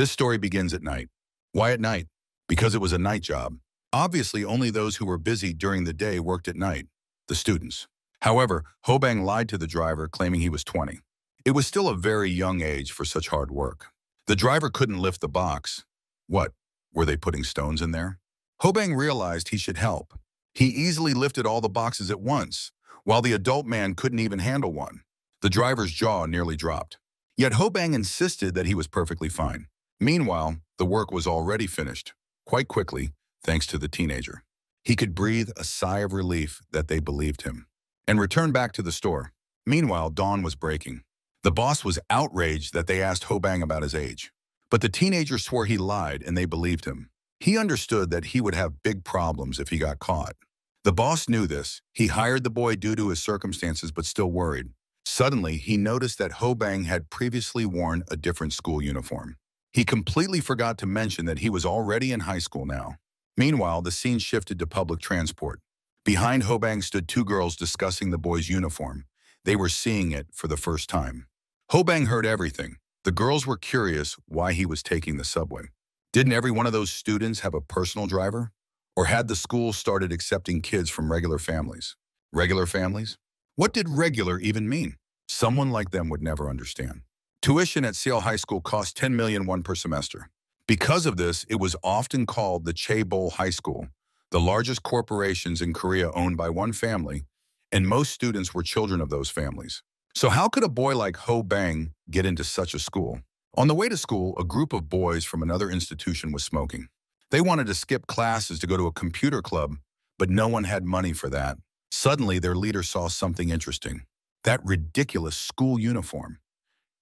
This story begins at night. Why at night? Because it was a night job. Obviously, only those who were busy during the day worked at night, the students. However, Ho Bang lied to the driver, claiming he was 20. It was still a very young age for such hard work. The driver couldn't lift the box. What, were they putting stones in there? Ho Bang realized he should help. He easily lifted all the boxes at once, while the adult man couldn't even handle one. The driver's jaw nearly dropped. Yet Ho Bang insisted that he was perfectly fine. Meanwhile, the work was already finished, quite quickly, thanks to the teenager. He could breathe a sigh of relief that they believed him and returned back to the store. Meanwhile, dawn was breaking. The boss was outraged that they asked Ho Bang about his age, but the teenager swore he lied and they believed him. He understood that he would have big problems if he got caught. The boss knew this. He hired the boy due to his circumstances, but still worried. Suddenly, he noticed that Ho Bang had previously worn a different school uniform. He completely forgot to mention that he was already in high school now. Meanwhile, the scene shifted to public transport. Behind Ho Bang stood two girls discussing the boy's uniform. They were seeing it for the first time. Ho Bang heard everything. The girls were curious why he was taking the subway. Didn't every one of those students have a personal driver? Or had the school started accepting kids from regular families? Regular families? What did regular even mean? Someone like them would never understand. Tuition at CL High School cost $10 million per semester. Because of this, it was often called the Chaebol High School, the largest corporations in Korea owned by one family, and most students were children of those families. So how could a boy like Ho Bang get into such a school? On the way to school, a group of boys from another institution was smoking. They wanted to skip classes to go to a computer club, but no one had money for that. Suddenly, their leader saw something interesting. That ridiculous school uniform.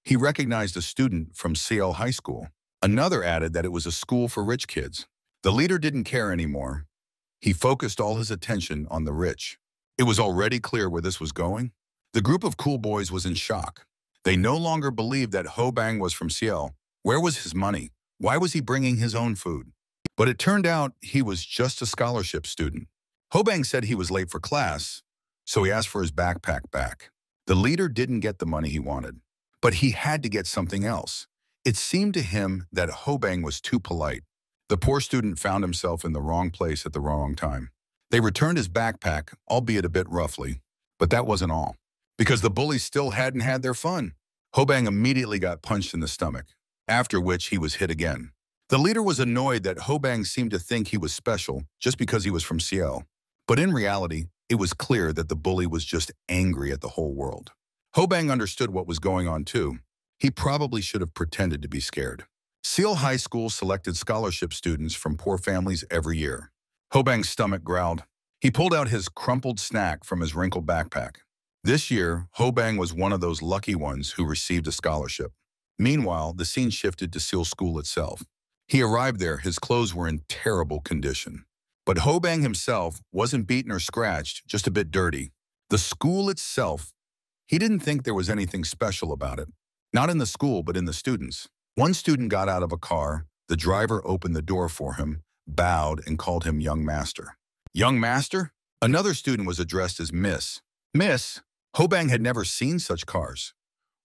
He recognized a student from CL High School. Another added that it was a school for rich kids. The leader didn't care anymore. He focused all his attention on the rich. It was already clear where this was going. The group of cool boys was in shock. They no longer believed that Ho Bang was from CL. Where was his money? Why was he bringing his own food? But it turned out he was just a scholarship student. Ho Bang said he was late for class, so he asked for his backpack back. The leader didn't get the money he wanted, but he had to get something else. It seemed to him that Ho Bang was too polite. The poor student found himself in the wrong place at the wrong time. They returned his backpack, albeit a bit roughly, but that wasn't all, because the bullies still hadn't had their fun. Ho Bang immediately got punched in the stomach, after which he was hit again. The leader was annoyed that Ho Bang seemed to think he was special just because he was from CL. But in reality, it was clear that the bully was just angry at the whole world. Ho Bang understood what was going on too. He probably should have pretended to be scared. CL High School selected scholarship students from poor families every year. Ho Bang's stomach growled. He pulled out his crumpled snack from his wrinkled backpack. This year, Ho Bang was one of those lucky ones who received a scholarship. Meanwhile, the scene shifted to CL School itself. He arrived there, his clothes were in terrible condition. But Ho Bang himself wasn't beaten or scratched, just a bit dirty. The school itself, he didn't think there was anything special about it. Not in the school, but in the students. One student got out of a car, the driver opened the door for him, bowed, and called him young master. Young master? Another student was addressed as Miss. Miss? Ho Bang had never seen such cars.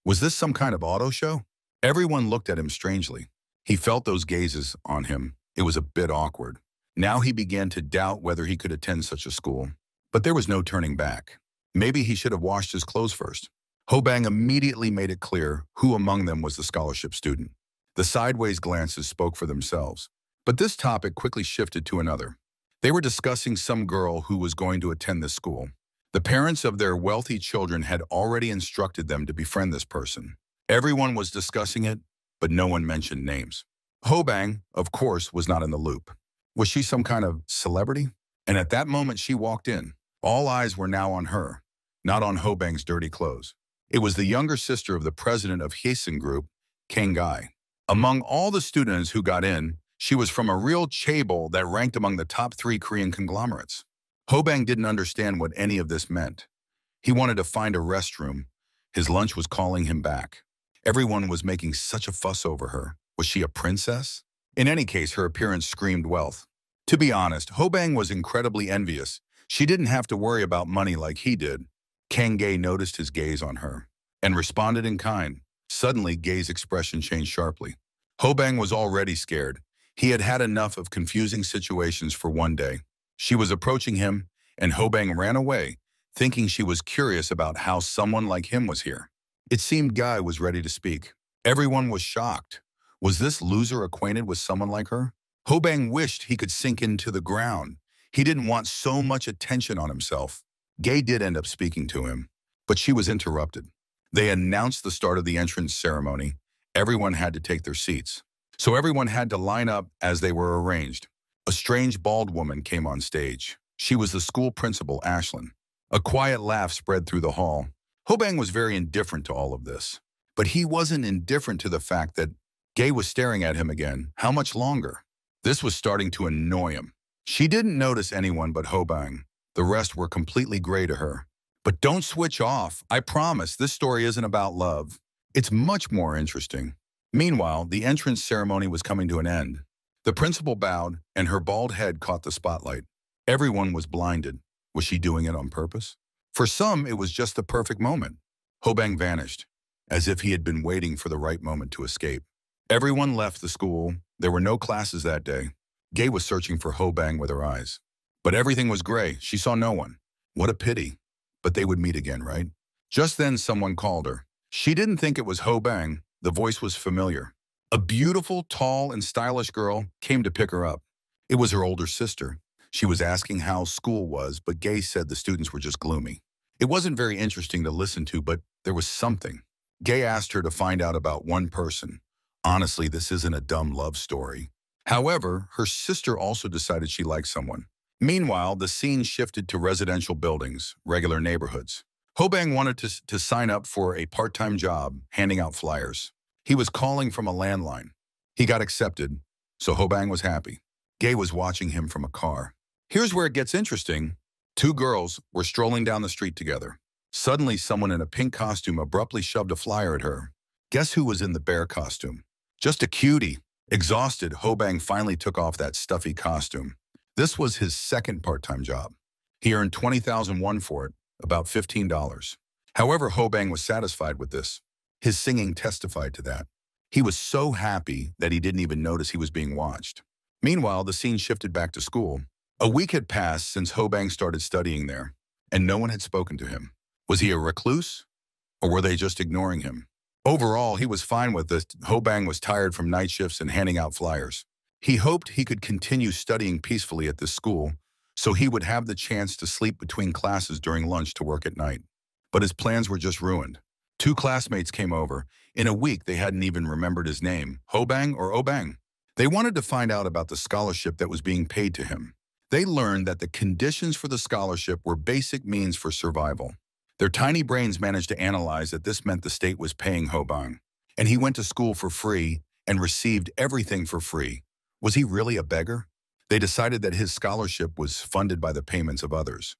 Was this some kind of auto show? Everyone looked at him strangely. He felt those gazes on him. It was a bit awkward. Now he began to doubt whether he could attend such a school. But there was no turning back. Maybe he should have washed his clothes first. Ho Bang immediately made it clear who among them was the scholarship student. The sideways glances spoke for themselves. But this topic quickly shifted to another. They were discussing some girl who was going to attend this school. The parents of their wealthy children had already instructed them to befriend this person. Everyone was discussing it, but no one mentioned names. Ho Bang, of course, was not in the loop. Was she some kind of celebrity? And at that moment, she walked in. All eyes were now on her, not on Ho Bang's dirty clothes. It was the younger sister of the president of Heesan Group, Kang Gae. Among all the students who got in, she was from a real chaebol that ranked among the top 3 Korean conglomerates. Ho Bang didn't understand what any of this meant. He wanted to find a restroom. His lunch was calling him back. Everyone was making such a fuss over her. Was she a princess? In any case, her appearance screamed wealth. To be honest, Ho Bang was incredibly envious. She didn't have to worry about money like he did. Kang Gae noticed his gaze on her and responded in kind. Suddenly, Gae's expression changed sharply. Ho Bang was already scared. He had had enough of confusing situations for one day. She was approaching him, and Ho Bang ran away, thinking she was curious about how someone like him was here. It seemed Gae was ready to speak. Everyone was shocked. Was this loser acquainted with someone like her? Ho Bang wished he could sink into the ground. He didn't want so much attention on himself. Gae did end up speaking to him, but she was interrupted. They announced the start of the entrance ceremony. Everyone had to take their seats. So everyone had to line up as they were arranged. A strange bald woman came on stage. She was the school principal, Ashlyn. A quiet laugh spread through the hall. Ho Bang was very indifferent to all of this, but he wasn't indifferent to the fact that Gae was staring at him again. How much longer? This was starting to annoy him. She didn't notice anyone but Ho Bang. The rest were completely gray to her. But don't switch off. I promise this story isn't about love. It's much more interesting. Meanwhile, the entrance ceremony was coming to an end. The principal bowed, and her bald head caught the spotlight. Everyone was blinded. Was she doing it on purpose? For some, it was just the perfect moment. Ho Bang vanished, as if he had been waiting for the right moment to escape. Everyone left the school. There were no classes that day. Gae was searching for Ho Bang with her eyes. But everything was gray. She saw no one. What a pity. But they would meet again, right? Just then, someone called her. She didn't think it was Ho Bang. The voice was familiar. A beautiful, tall, and stylish girl came to pick her up. It was her older sister. She was asking how school was, but Gae said the students were just gloomy. It wasn't very interesting to listen to, but there was something. Gae asked her to find out about one person. Honestly, this isn't a dumb love story. However, her sister also decided she liked someone. Meanwhile, the scene shifted to residential buildings, regular neighborhoods. Ho Bang wanted to sign up for a part-time job, handing out flyers. He was calling from a landline. He got accepted, so Ho Bang was happy. Gae was watching him from a car. Here's where it gets interesting. Two girls were strolling down the street together. Suddenly, someone in a pink costume abruptly shoved a flyer at her. Guess who was in the bear costume? Just a cutie. Exhausted, Ho Bang finally took off that stuffy costume. This was his second part-time job. He earned 20,000 won for it, about $15. However, Ho Bang was satisfied with this. His singing testified to that. He was so happy that he didn't even notice he was being watched. Meanwhile, the scene shifted back to school. A week had passed since Ho Bang started studying there, and no one had spoken to him. Was he a recluse, or were they just ignoring him? Overall, he was fine with this. Ho Bang was tired from night shifts and handing out flyers. He hoped he could continue studying peacefully at this school, so he would have the chance to sleep between classes during lunch to work at night. But his plans were just ruined. Two classmates came over. In a week, they hadn't even remembered his name, Ho Bang or O Bang. They wanted to find out about the scholarship that was being paid to him. They learned that the conditions for the scholarship were basic means for survival. Their tiny brains managed to analyze that this meant the state was paying Ho Bang, and he went to school for free and received everything for free. Was he really a beggar? They decided that his scholarship was funded by the payments of others.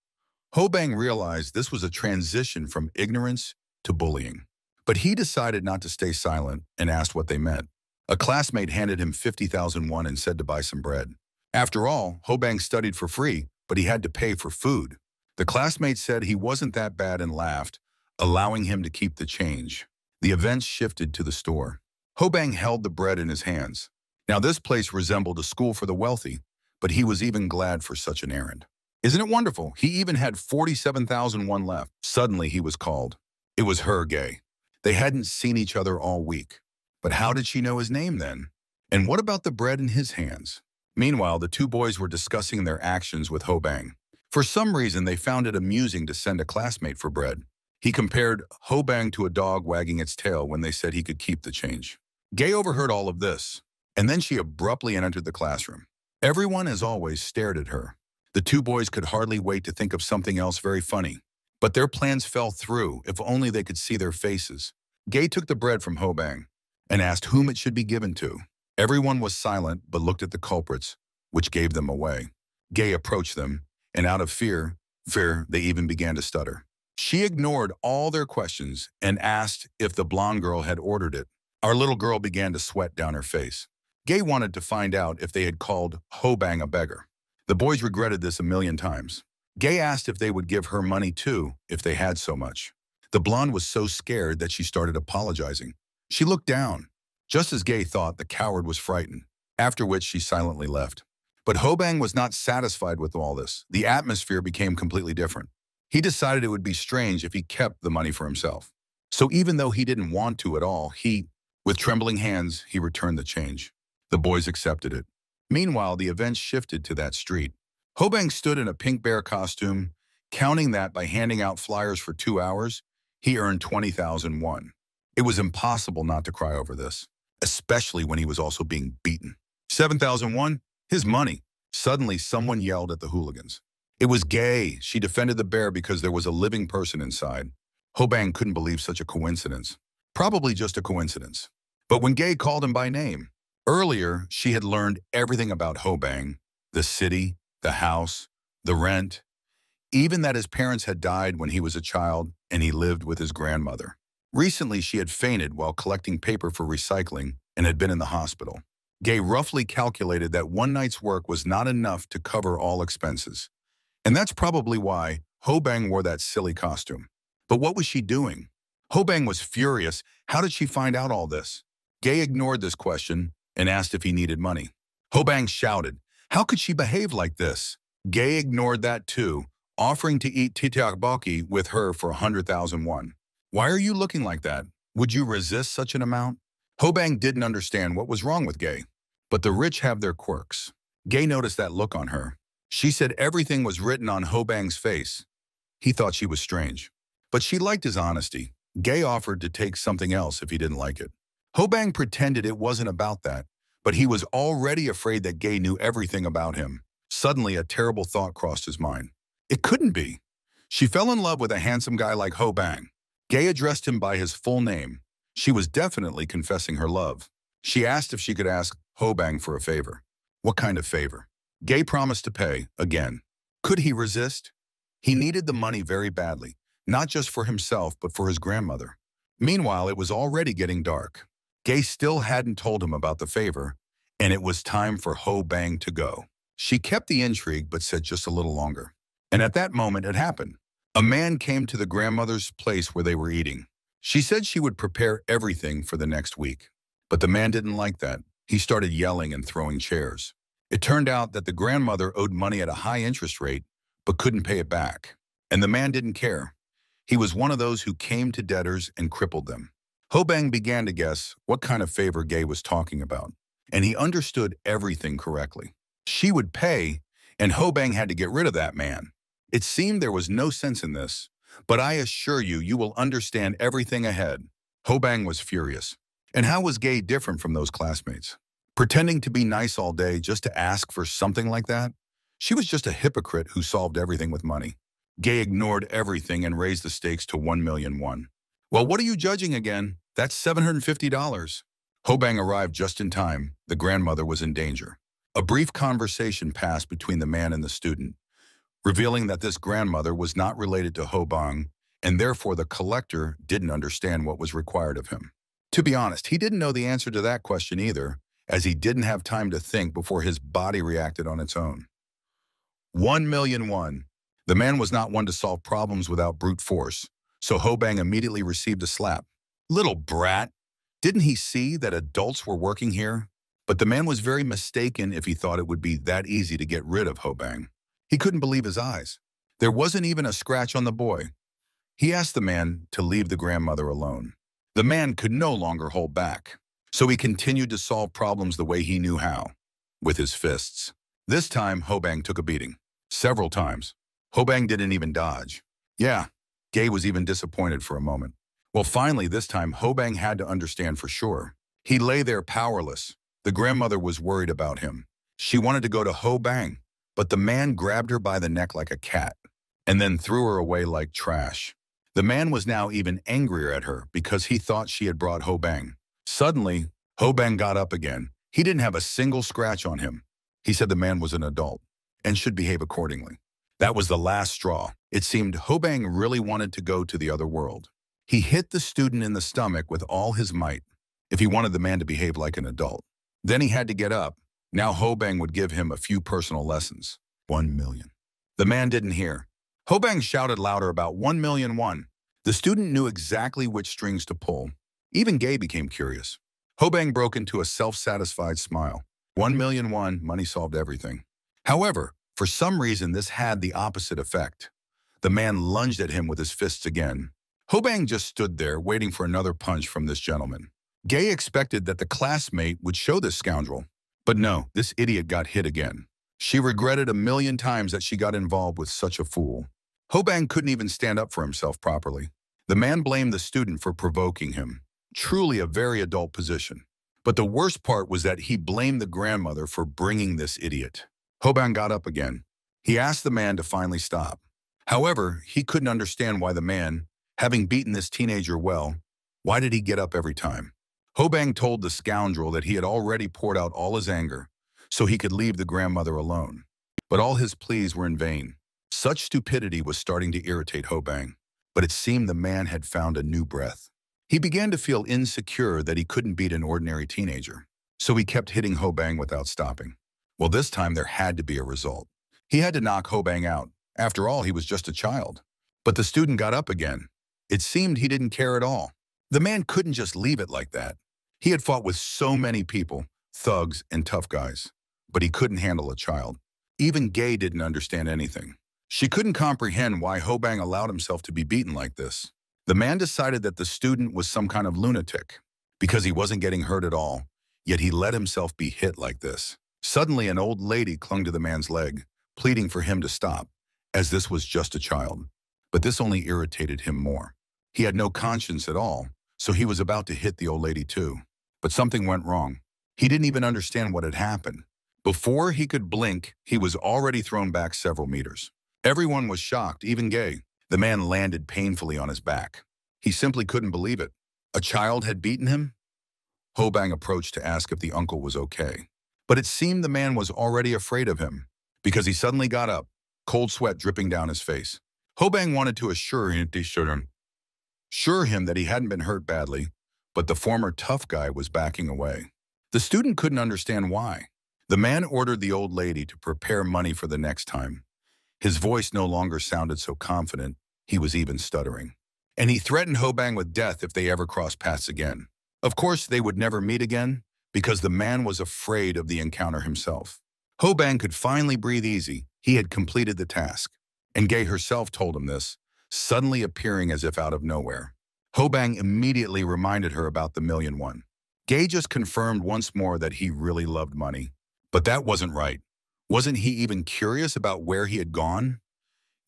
Ho Bang realized this was a transition from ignorance to bullying, but he decided not to stay silent and asked what they meant. A classmate handed him 50,000 won and said to buy some bread. After all, Ho Bang studied for free, but he had to pay for food. The classmate said he wasn't that bad and laughed, allowing him to keep the change. The events shifted to the store. Ho Bang held the bread in his hands. Now, this place resembled a school for the wealthy, but he was even glad for such an errand. Isn't it wonderful? He even had 47,000 won left. Suddenly, he was called. It was her, Gae. They hadn't seen each other all week. But how did she know his name then? And what about the bread in his hands? Meanwhile, the two boys were discussing their actions with Ho Bang. For some reason, they found it amusing to send a classmate for bread. He compared Ho Bang to a dog wagging its tail when they said he could keep the change. Gae overheard all of this, and then she abruptly entered the classroom. Everyone, as always, stared at her. The two boys could hardly wait to think of something else very funny, but their plans fell through if only they could see their faces. Gae took the bread from Ho Bang and asked whom it should be given to. Everyone was silent but looked at the culprits, which gave them away. Gae approached them, and out of fear, they even began to stutter. She ignored all their questions and asked if the blonde girl had ordered it. Our little girl began to sweat down her face. Gae wanted to find out if they had called Ho Bang a beggar. The boys regretted this a million times. Gae asked if they would give her money too, if they had so much. The blonde was so scared that she started apologizing. She looked down. Just as Gae thought, the coward was frightened, after which she silently left. But Ho Bang was not satisfied with all this. The atmosphere became completely different. He decided it would be strange if he kept the money for himself. So even though he didn't want to at all, with trembling hands, he returned the change. The boys accepted it. Meanwhile, the events shifted to that street. Ho Bang stood in a pink bear costume, counting that by handing out flyers for 2 hours, he earned 20,000 won. It was impossible not to cry over this, especially when he was also being beaten. 7,000 won? His money. Suddenly, someone yelled at the hooligans. It was Gae. She defended the bear because there was a living person inside. Ho Bang couldn't believe such a coincidence. Probably just a coincidence. But when Gae called him by name, earlier she had learned everything about Ho Bang, the city, the house, the rent, even that his parents had died when he was a child and he lived with his grandmother. Recently, she had fainted while collecting paper for recycling and had been in the hospital. Gae roughly calculated that one night's work was not enough to cover all expenses. And that's probably why Ho Bang wore that silly costume. But what was she doing? Ho Bang was furious. How did she find out all this? Gae ignored this question and asked if he needed money. Ho Bang shouted, "How could she behave like this?" Gae ignored that too, offering to eat tteokbokki with her for 100,000 won. "Why are you looking like that? Would you resist such an amount?" Ho Bang didn't understand what was wrong with Gae, but the rich have their quirks. Gae noticed that look on her. She said everything was written on Ho Bang's face. He thought she was strange, but she liked his honesty. Gae offered to take something else if he didn't like it. Ho Bang pretended it wasn't about that, but he was already afraid that Gae knew everything about him. Suddenly, a terrible thought crossed his mind. It couldn't be. She fell in love with a handsome guy like Ho Bang. Gae addressed him by his full name. She was definitely confessing her love. She asked if she could ask Ho Bang for a favor. What kind of favor? Gae promised to pay, again. Could he resist? He needed the money very badly. Not just for himself, but for his grandmother. Meanwhile, it was already getting dark. Gae still hadn't told him about the favor, and it was time for Ho Bang to go. She kept the intrigue, but said just a little longer. And at that moment, it happened. A man came to the grandmother's place where they were eating. She said she would prepare everything for the next week. But the man didn't like that. He started yelling and throwing chairs. It turned out that the grandmother owed money at a high interest rate, but couldn't pay it back. And the man didn't care. He was one of those who came to debtors and crippled them. Ho Bang began to guess what kind of favor Gae was talking about, and he understood everything correctly. She would pay, and Ho Bang had to get rid of that man. It seemed there was no sense in this, but I assure you, you will understand everything ahead. Ho Bang was furious. And how was Gae different from those classmates? Pretending to be nice all day just to ask for something like that? She was just a hypocrite who solved everything with money. Gae ignored everything and raised the stakes to 1,000,000 won. "Well, what are you judging again? That's $750. Ho Bang arrived just in time. The grandmother was in danger. A brief conversation passed between the man and the student, revealing that this grandmother was not related to Ho Bang, and therefore the collector didn't understand what was required of him. To be honest, he didn't know the answer to that question either, as he didn't have time to think before his body reacted on its own. 1,000,000 won. The man was not one to solve problems without brute force, so Ho Bang immediately received a slap. "Little brat! Didn't he see that adults were working here?" But the man was very mistaken if he thought it would be that easy to get rid of Ho Bang. He couldn't believe his eyes. There wasn't even a scratch on the boy. He asked the man to leave the grandmother alone. The man could no longer hold back, so he continued to solve problems the way he knew how, with his fists. This time, Ho Bang took a beating, several times. Ho Bang didn't even dodge. Yeah, Gae was even disappointed for a moment. Well, finally, this time, Ho Bang had to understand for sure. He lay there powerless. The grandmother was worried about him. She wanted to go to Ho Bang, but the man grabbed her by the neck like a cat and then threw her away like trash. The man was now even angrier at her because he thought she had brought Ho Bang. Suddenly, Ho Bang got up again. He didn't have a single scratch on him. He said the man was an adult and should behave accordingly. That was the last straw. It seemed Ho Bang really wanted to go to the other world. He hit the student in the stomach with all his might if he wanted the man to behave like an adult. Then he had to get up. Now Ho Bang would give him a few personal lessons. 1,000,000. The man didn't hear. Ho Bang shouted louder about 1,000,000 won. The student knew exactly which strings to pull. Even Gae became curious. Ho Bang broke into a self-satisfied smile. 1,000,001, money solved everything. However, for some reason, this had the opposite effect. The man lunged at him with his fists again. Ho Bang just stood there, waiting for another punch from this gentleman. Gae expected that the classmate would show this scoundrel. But no, this idiot got hit again. She regretted 1,000,000 times that she got involved with such a fool. Ho Bang couldn't even stand up for himself properly. The man blamed the student for provoking him. Truly a very adult position. But the worst part was that he blamed the grandmother for bringing this idiot. Ho Bang got up again. He asked the man to finally stop. However, he couldn't understand why the man, having beaten this teenager well, why did he get up every time? Ho Bang told the scoundrel that he had already poured out all his anger so he could leave the grandmother alone. But all his pleas were in vain. Such stupidity was starting to irritate Ho Bang, but it seemed the man had found a new breath. He began to feel insecure that he couldn't beat an ordinary teenager, so he kept hitting Ho Bang without stopping. Well, this time there had to be a result. He had to knock Ho Bang out. After all, he was just a child. But the student got up again. It seemed he didn't care at all. The man couldn't just leave it like that. He had fought with so many people, thugs and tough guys, but he couldn't handle a child. Even Gae didn't understand anything. She couldn't comprehend why Ho Bang allowed himself to be beaten like this. The man decided that the student was some kind of lunatic because he wasn't getting hurt at all, yet he let himself be hit like this. Suddenly, an old lady clung to the man's leg, pleading for him to stop, as this was just a child. But this only irritated him more. He had no conscience at all, so he was about to hit the old lady too. But something went wrong. He didn't even understand what had happened. Before he could blink, he was already thrown back several meters. Everyone was shocked, even Gae. The man landed painfully on his back. He simply couldn't believe it. A child had beaten him? Ho Bang approached to ask if the uncle was okay. But it seemed the man was already afraid of him because he suddenly got up, cold sweat dripping down his face. Ho Bang wanted to assure him that he hadn't been hurt badly, but the former tough guy was backing away. The student couldn't understand why. The man ordered the old lady to prepare money for the next time. His voice no longer sounded so confident, he was even stuttering. And he threatened Ho Bang with death if they ever crossed paths again. Of course, they would never meet again because the man was afraid of the encounter himself. Ho Bang could finally breathe easy. He had completed the task. And Gae herself told him this, suddenly appearing as if out of nowhere. Ho Bang immediately reminded her about the 1,000,001. Gae just confirmed once more that he really loved money. But that wasn't right. Wasn't he even curious about where he had gone?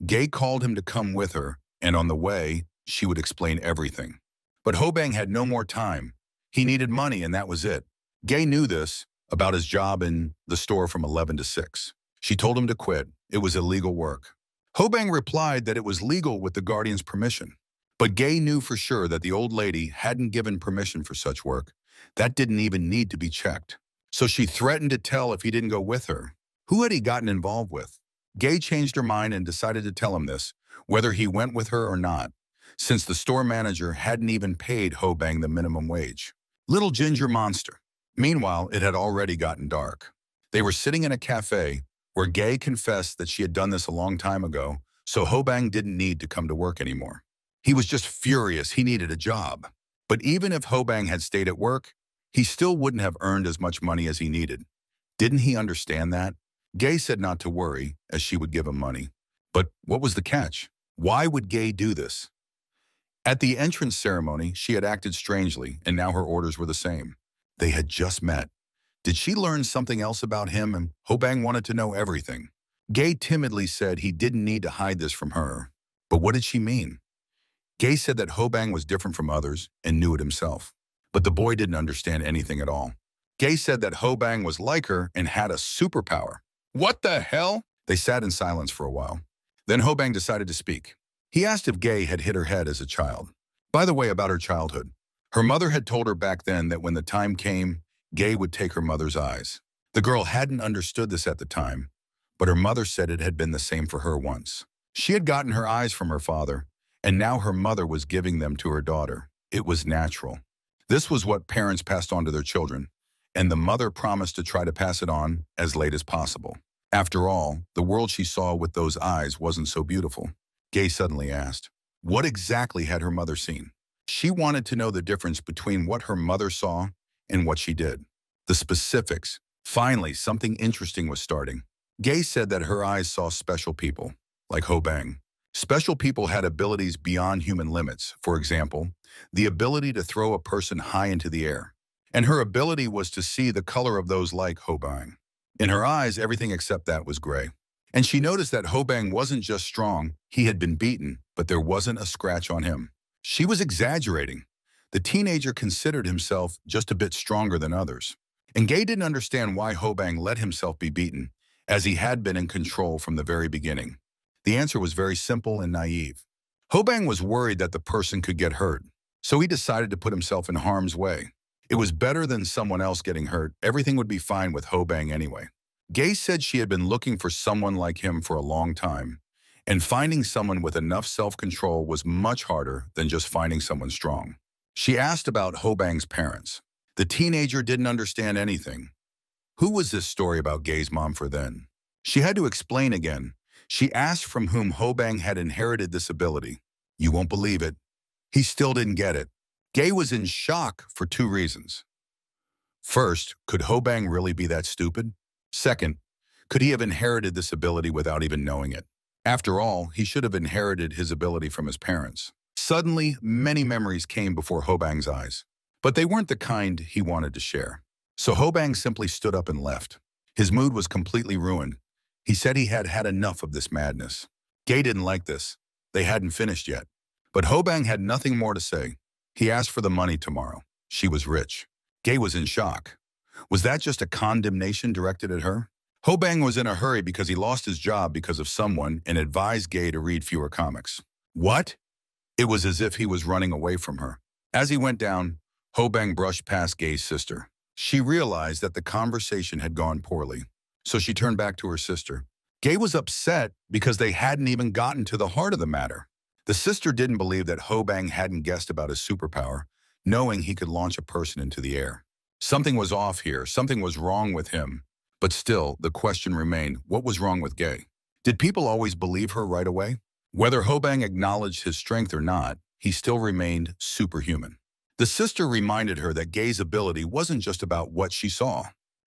Gae called him to come with her, and on the way, she would explain everything. But Ho Bang had no more time. He needed money, and that was it. Gae knew this about his job in the store from 11 to 6. She told him to quit. It was illegal work. Ho Bang replied that it was legal with the guardian's permission. But Gae knew for sure that the old lady hadn't given permission for such work. That didn't even need to be checked. So she threatened to tell if he didn't go with her. Who had he gotten involved with? Gae changed her mind and decided to tell him this, whether he went with her or not, since the store manager hadn't even paid Ho Bang the minimum wage. Little ginger monster. Meanwhile, it had already gotten dark. They were sitting in a cafe where Gae confessed that she had done this a long time ago, so Ho Bang didn't need to come to work anymore. He was just furious. He needed a job. But even if Ho Bang had stayed at work, he still wouldn't have earned as much money as he needed. Didn't he understand that? Gae said not to worry, as she would give him money. But what was the catch? Why would Gae do this? At the entrance ceremony, she had acted strangely, and now her orders were the same. They had just met. Did she learn something else about him, and Ho Bang wanted to know everything? Gae timidly said he didn't need to hide this from her. But what did she mean? Gae said that Ho Bang was different from others and knew it himself. But the boy didn't understand anything at all. Gae said that Ho Bang was like her and had a superpower. What the hell? They sat in silence for a while. Then Ho Bang decided to speak. He asked if Gae had hit her head as a child. By the way, about her childhood. Her mother had told her back then that when the time came, Gae would take her mother's eyes. The girl hadn't understood this at the time, but her mother said it had been the same for her once. She had gotten her eyes from her father, and now her mother was giving them to her daughter. It was natural. This was what parents passed on to their children, and the mother promised to try to pass it on as late as possible. After all, the world she saw with those eyes wasn't so beautiful. Gae suddenly asked, what exactly had her mother seen? She wanted to know the difference between what her mother saw in what she did. The specifics. Finally, something interesting was starting. Gae said that her eyes saw special people, like Ho Bang. Special people had abilities beyond human limits. For example, the ability to throw a person high into the air. And her ability was to see the color of those like Ho Bang. In her eyes, everything except that was gray. And she noticed that Ho Bang wasn't just strong, he had been beaten, but there wasn't a scratch on him. She was exaggerating. The teenager considered himself just a bit stronger than others. And Gae didn't understand why Ho Bang let himself be beaten, as he had been in control from the very beginning. The answer was very simple and naive. Ho Bang was worried that the person could get hurt, so he decided to put himself in harm's way. It was better than someone else getting hurt. Everything would be fine with Ho Bang anyway. Gae said she had been looking for someone like him for a long time, and finding someone with enough self-control was much harder than just finding someone strong. She asked about Ho Bang's parents. The teenager didn't understand anything. Who was this story about Gae's mom for then? She had to explain again. She asked from whom Ho Bang had inherited this ability. You won't believe it. He still didn't get it. Gae was in shock for two reasons. First, could Ho Bang really be that stupid? Second, could he have inherited this ability without even knowing it? After all, he should have inherited his ability from his parents. Suddenly, many memories came before Ho Bang's eyes, but they weren't the kind he wanted to share. So Ho Bang simply stood up and left. His mood was completely ruined. He said he had had enough of this madness. Gae didn't like this. They hadn't finished yet. But Ho Bang had nothing more to say. He asked for the money tomorrow. She was rich. Gae was in shock. Was that just a condemnation directed at her? Ho Bang was in a hurry because he lost his job because of someone and advised Gae to read fewer comics. What? It was as if he was running away from her. As he went down, Ho Bang brushed past Gae's sister. She realized that the conversation had gone poorly, so she turned back to her sister. Gae was upset because they hadn't even gotten to the heart of the matter. The sister didn't believe that Ho Bang hadn't guessed about his superpower, knowing he could launch a person into the air. Something was off here, something was wrong with him. But still, the question remained, what was wrong with Gae? Did people always believe her right away? Whether Ho Bang acknowledged his strength or not, he still remained superhuman. The sister reminded her that Gae's ability wasn't just about what she saw.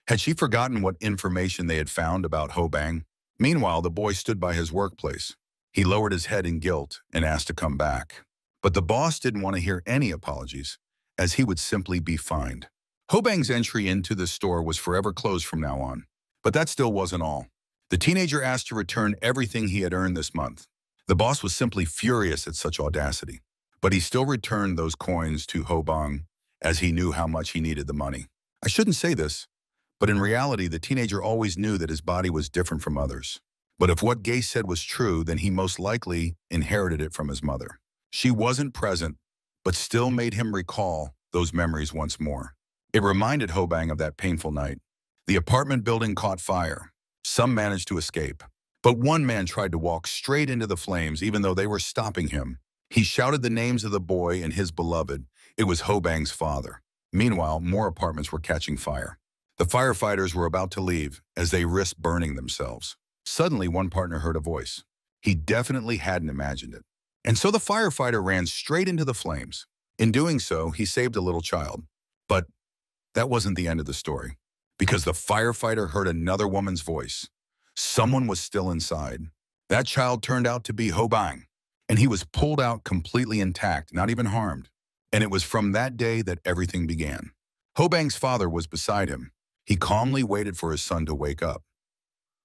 Had she forgotten what information they had found about Ho Bang? Meanwhile, the boy stood by his workplace. He lowered his head in guilt and asked to come back. But the boss didn't want to hear any apologies, as he would simply be fined. Ho Bang's entry into the store was forever closed from now on. But that still wasn't all. The teenager asked to return everything he had earned this month. The boss was simply furious at such audacity. But he still returned those coins to Ho Bang, as he knew how much he needed the money. I shouldn't say this, but in reality, the teenager always knew that his body was different from others. But if what Gae said was true, then he most likely inherited it from his mother. She wasn't present, but still made him recall those memories once more. It reminded Ho Bang of that painful night. The apartment building caught fire. Some managed to escape, but one man tried to walk straight into the flames even though they were stopping him. He shouted the names of the boy and his beloved. It was Ho Bang's father. Meanwhile, more apartments were catching fire. The firefighters were about to leave as they risked burning themselves. Suddenly, one partner heard a voice. He definitely hadn't imagined it. And so the firefighter ran straight into the flames. In doing so, he saved a little child. But that wasn't the end of the story, because the firefighter heard another woman's voice. Someone was still inside. That child turned out to be Ho Bang, and he was pulled out completely intact, not even harmed. And it was from that day that everything began. Ho Bang's father was beside him. He calmly waited for his son to wake up.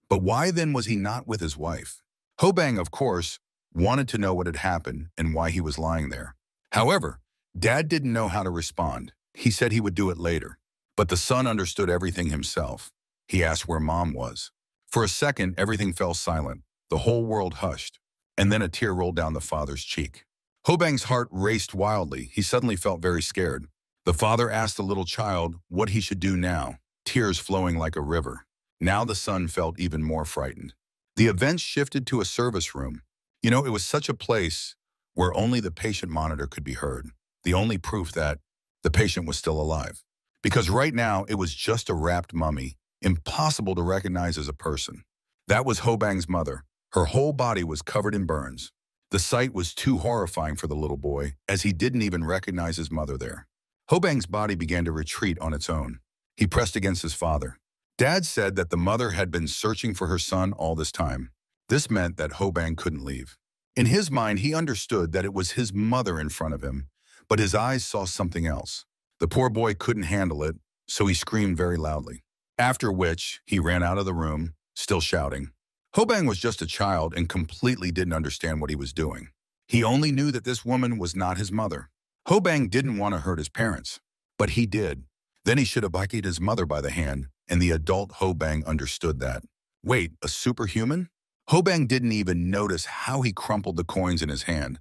But why then was he not with his wife? Ho Bang, of course, wanted to know what had happened and why he was lying there. However, Dad didn't know how to respond. He said he would do it later. But the son understood everything himself. He asked where Mom was. For a second, everything fell silent. The whole world hushed. And then a tear rolled down the father's cheek. Ho Bang's heart raced wildly. He suddenly felt very scared. The father asked the little child what he should do now, tears flowing like a river. Now the son felt even more frightened. The events shifted to a service room. You know, it was such a place where only the patient monitor could be heard, the only proof that the patient was still alive. Because right now, it was just a wrapped mummy, impossible to recognize as a person. That was Ho Bang's mother. Her whole body was covered in burns. The sight was too horrifying for the little boy, as he didn't even recognize his mother there. Ho Bang's body began to retreat on its own. He pressed against his father. Dad said that the mother had been searching for her son all this time. This meant that Ho Bang couldn't leave. In his mind, he understood that it was his mother in front of him, but his eyes saw something else. The poor boy couldn't handle it, so he screamed very loudly, after which he ran out of the room, still shouting. Ho Bang was just a child and completely didn't understand what he was doing. He only knew that this woman was not his mother. Ho Bang didn't want to hurt his parents, but he did. Then he should have buckied his mother by the hand, and the adult Ho Bang understood that. Wait, a superhuman? Ho Bang didn't even notice how he crumpled the coins in his hand.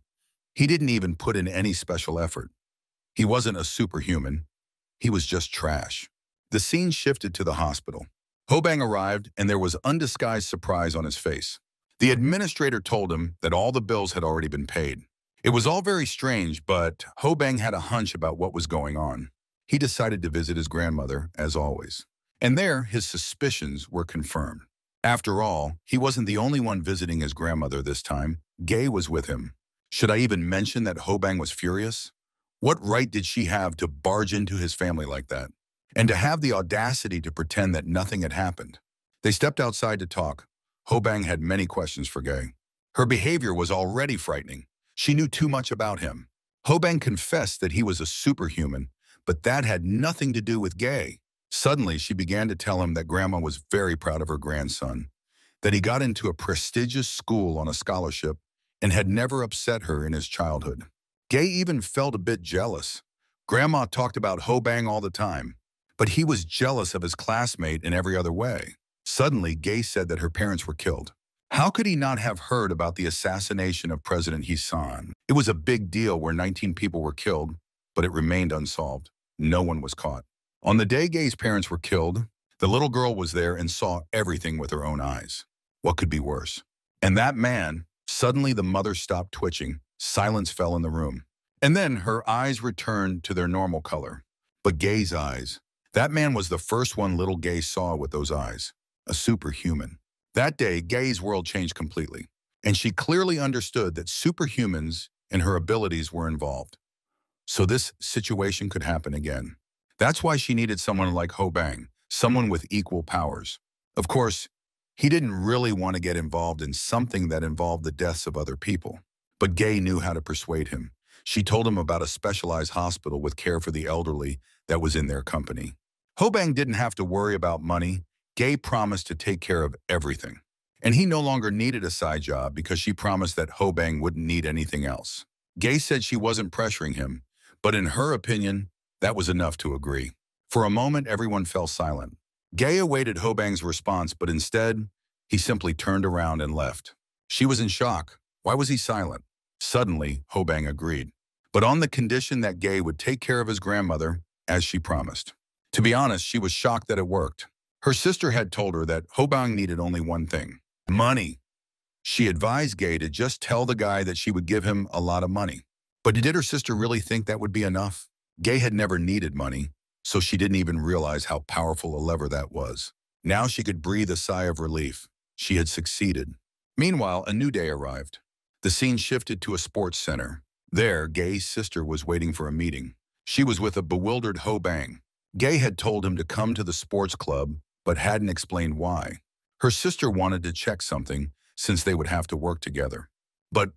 He didn't even put in any special effort. He wasn't a superhuman. He was just trash. The scene shifted to the hospital. Ho Bang arrived, and there was undisguised surprise on his face. The administrator told him that all the bills had already been paid. It was all very strange, but Ho Bang had a hunch about what was going on. He decided to visit his grandmother, as always. And there, his suspicions were confirmed. After all, he wasn't the only one visiting his grandmother this time. Gae was with him. Should I even mention that Ho Bang was furious? What right did she have to barge into his family like that? And to have the audacity to pretend that nothing had happened? They stepped outside to talk. Ho Bang had many questions for Gae. Her behavior was already frightening. She knew too much about him. Ho Bang confessed that he was a superhuman, but that had nothing to do with Gae. Suddenly, she began to tell him that Grandma was very proud of her grandson, that he got into a prestigious school on a scholarship and had never upset her in his childhood. Gae even felt a bit jealous. Grandma talked about Ho Bang all the time, but he was jealous of his classmate in every other way. Suddenly, Gae said that her parents were killed. How could he not have heard about the assassination of President Heesan? It was a big deal where 19 people were killed, but it remained unsolved. No one was caught. On the day Gae's parents were killed, the little girl was there and saw everything with her own eyes. What could be worse? And that man, suddenly the mother stopped twitching. Silence fell in the room. And then her eyes returned to their normal color. But Gae's eyes. That man was the first one little Gae saw with those eyes. A superhuman. That day, Gae's world changed completely, and she clearly understood that superhumans and her abilities were involved. So this situation could happen again. That's why she needed someone like Ho Bang, someone with equal powers. Of course, he didn't really want to get involved in something that involved the deaths of other people. But Gae knew how to persuade him. She told him about a specialized hospital with care for the elderly that was in their company. Ho Bang didn't have to worry about money. Gae promised to take care of everything, and he no longer needed a side job because she promised that Ho Bang wouldn't need anything else. Gae said she wasn't pressuring him, but in her opinion, that was enough to agree. For a moment, everyone fell silent. Gae awaited Ho Bang's response, but instead, he simply turned around and left. She was in shock. Why was he silent? Suddenly, Ho Bang agreed, but on the condition that Gae would take care of his grandmother, as she promised. To be honest, she was shocked that it worked. Her sister had told her that Ho Bang needed only one thing, money. She advised Gae to just tell the guy that she would give him a lot of money. But did her sister really think that would be enough? Gae had never needed money, so she didn't even realize how powerful a lever that was. Now she could breathe a sigh of relief. She had succeeded. Meanwhile, a new day arrived. The scene shifted to a sports center. There, Gae's sister was waiting for a meeting. She was with a bewildered Ho Bang. Gae had told him to come to the sports club, but hadn't explained why. Her sister wanted to check something, since they would have to work together. But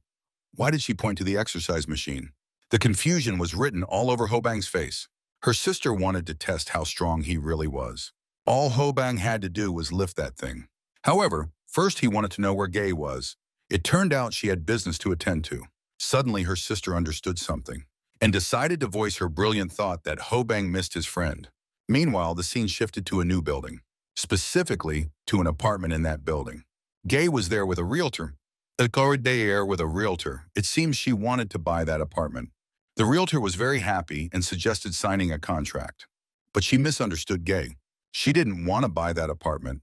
why did she point to the exercise machine? The confusion was written all over Ho Bang's face. Her sister wanted to test how strong he really was. All Ho Bang had to do was lift that thing. However, first he wanted to know where Gae was. It turned out she had business to attend to. Suddenly her sister understood something, and decided to voice her brilliant thought that Ho Bang missed his friend. Meanwhile, the scene shifted to a new building. Specifically to an apartment in that building. Gae was there with a realtor. It seems she wanted to buy that apartment. The realtor was very happy and suggested signing a contract. But she misunderstood Gae. She didn't want to buy that apartment.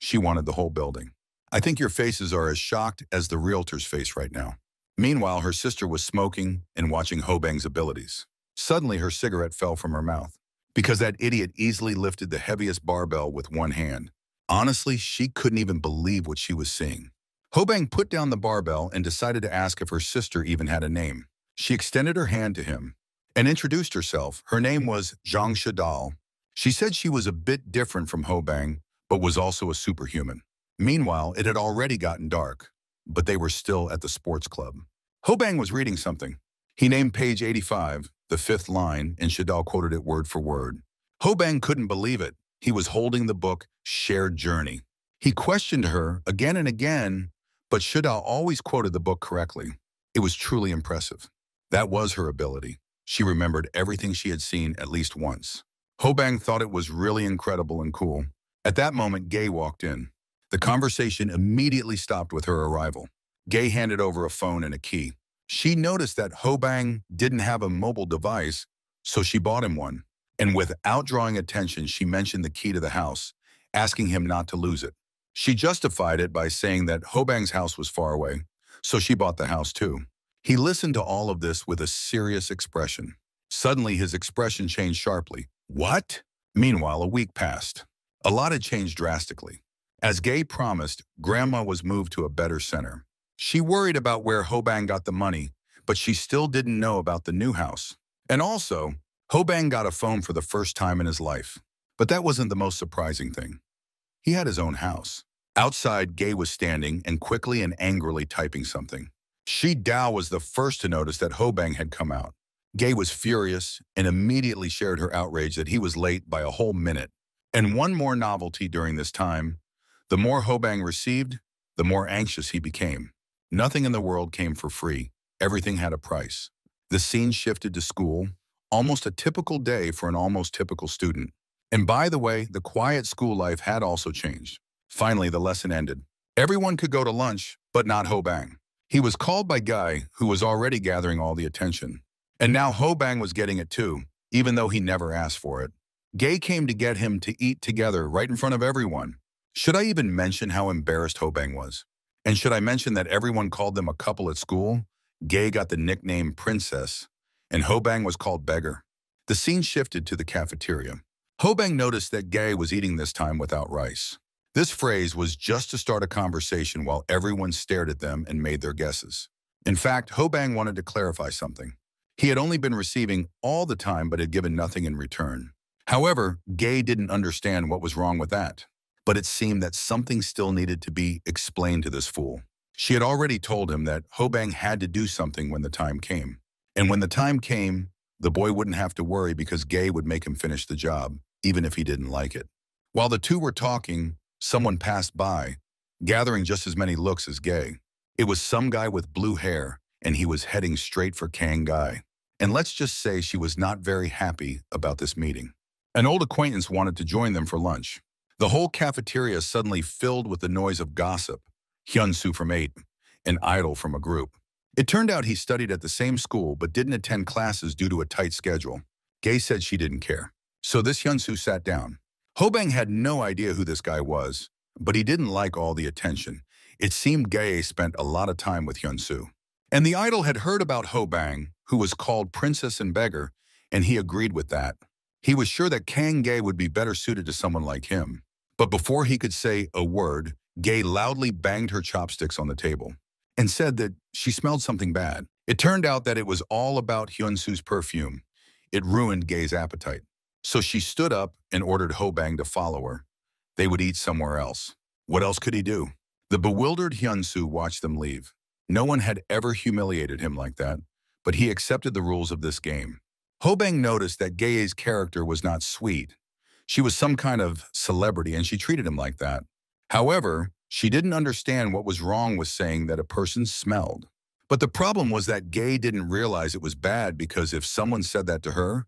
She wanted the whole building. I think your faces are as shocked as the realtor's face right now. Meanwhile, her sister was smoking and watching Ho Bang's abilities. Suddenly, her cigarette fell from her mouth, because that idiot easily lifted the heaviest barbell with one hand. Honestly, she couldn't even believe what she was seeing. Ho Bang put down the barbell and decided to ask if her sister even had a name. She extended her hand to him, and introduced herself. Her name was Zhang Shidal. She said she was a bit different from Ho Bang, but was also a superhuman. Meanwhile, it had already gotten dark, but they were still at the sports club. Ho Bang was reading something. He named page 85, the fifth line, and Shidal quoted it word for word. Ho Bang couldn't believe it. He was holding the book, Shared Journey. He questioned her again and again, but Shidal always quoted the book correctly. It was truly impressive. That was her ability. She remembered everything she had seen at least once. Ho Bang thought it was really incredible and cool. At that moment, Gae walked in. The conversation immediately stopped with her arrival. Gae handed over a phone and a key. She noticed that Ho Bang didn't have a mobile device, so she bought him one. And without drawing attention, she mentioned the key to the house, asking him not to lose it. She justified it by saying that Ho Bang's house was far away, so she bought the house too. He listened to all of this with a serious expression. Suddenly, his expression changed sharply. What? Meanwhile, a week passed. A lot had changed drastically. As Gae promised, Grandma was moved to a better center. She worried about where Ho Bang got the money, but she still didn't know about the new house. And also, Ho Bang got a phone for the first time in his life. But that wasn't the most surprising thing. He had his own house. Outside, Gae was standing and quickly and angrily typing something. Shi Dao was the first to notice that Ho Bang had come out. Gae was furious and immediately shared her outrage that he was late by a whole minute. And one more novelty during this time, the more Ho Bang received, the more anxious he became. Nothing in the world came for free. Everything had a price. The scene shifted to school, almost a typical day for an almost typical student. And by the way, the quiet school life had also changed. Finally, the lesson ended. Everyone could go to lunch, but not Ho Bang. He was called by Gae, who was already gathering all the attention. And now Ho Bang was getting it too, even though he never asked for it. Gae came to get him to eat together right in front of everyone. Should I even mention how embarrassed Ho Bang was? And should I mention that everyone called them a couple at school? Gae got the nickname Princess, and Ho Bang was called Beggar. The scene shifted to the cafeteria. Ho Bang noticed that Gae was eating this time without rice. This phrase was just to start a conversation while everyone stared at them and made their guesses. In fact, Ho Bang wanted to clarify something. He had only been receiving all the time but had given nothing in return. However, Gae didn't understand what was wrong with that. But it seemed that something still needed to be explained to this fool. She had already told him that Ho Bang had to do something when the time came. And when the time came, the boy wouldn't have to worry because Gae would make him finish the job, even if he didn't like it. While the two were talking, someone passed by, gathering just as many looks as Gae. It was some guy with blue hair, and he was heading straight for Kang Gae. And let's just say she was not very happy about this meeting. An old acquaintance wanted to join them for lunch. The whole cafeteria suddenly filled with the noise of gossip, Hyunsoo from 8, and Idol from a group. It turned out he studied at the same school but didn't attend classes due to a tight schedule. Gae said she didn't care. So this Hyunsoo sat down. Ho Bang had no idea who this guy was, but he didn't like all the attention. It seemed Gae spent a lot of time with Hyunsoo. And the Idol had heard about Ho Bang, who was called Princess and Beggar, and he agreed with that. He was sure that Kang Gae would be better suited to someone like him. But before he could say a word, Gae loudly banged her chopsticks on the table and said that she smelled something bad. It turned out that it was all about Hyunsoo's perfume. It ruined Gae's appetite. So she stood up and ordered Ho Bang to follow her. They would eat somewhere else. What else could he do? The bewildered Hyunsoo watched them leave. No one had ever humiliated him like that, but he accepted the rules of this game. Ho Bang noticed that Gae's character was not sweet. She was some kind of celebrity, and she treated him like that. However, she didn't understand what was wrong with saying that a person smelled. But the problem was that Gae didn't realize it was bad because if someone said that to her,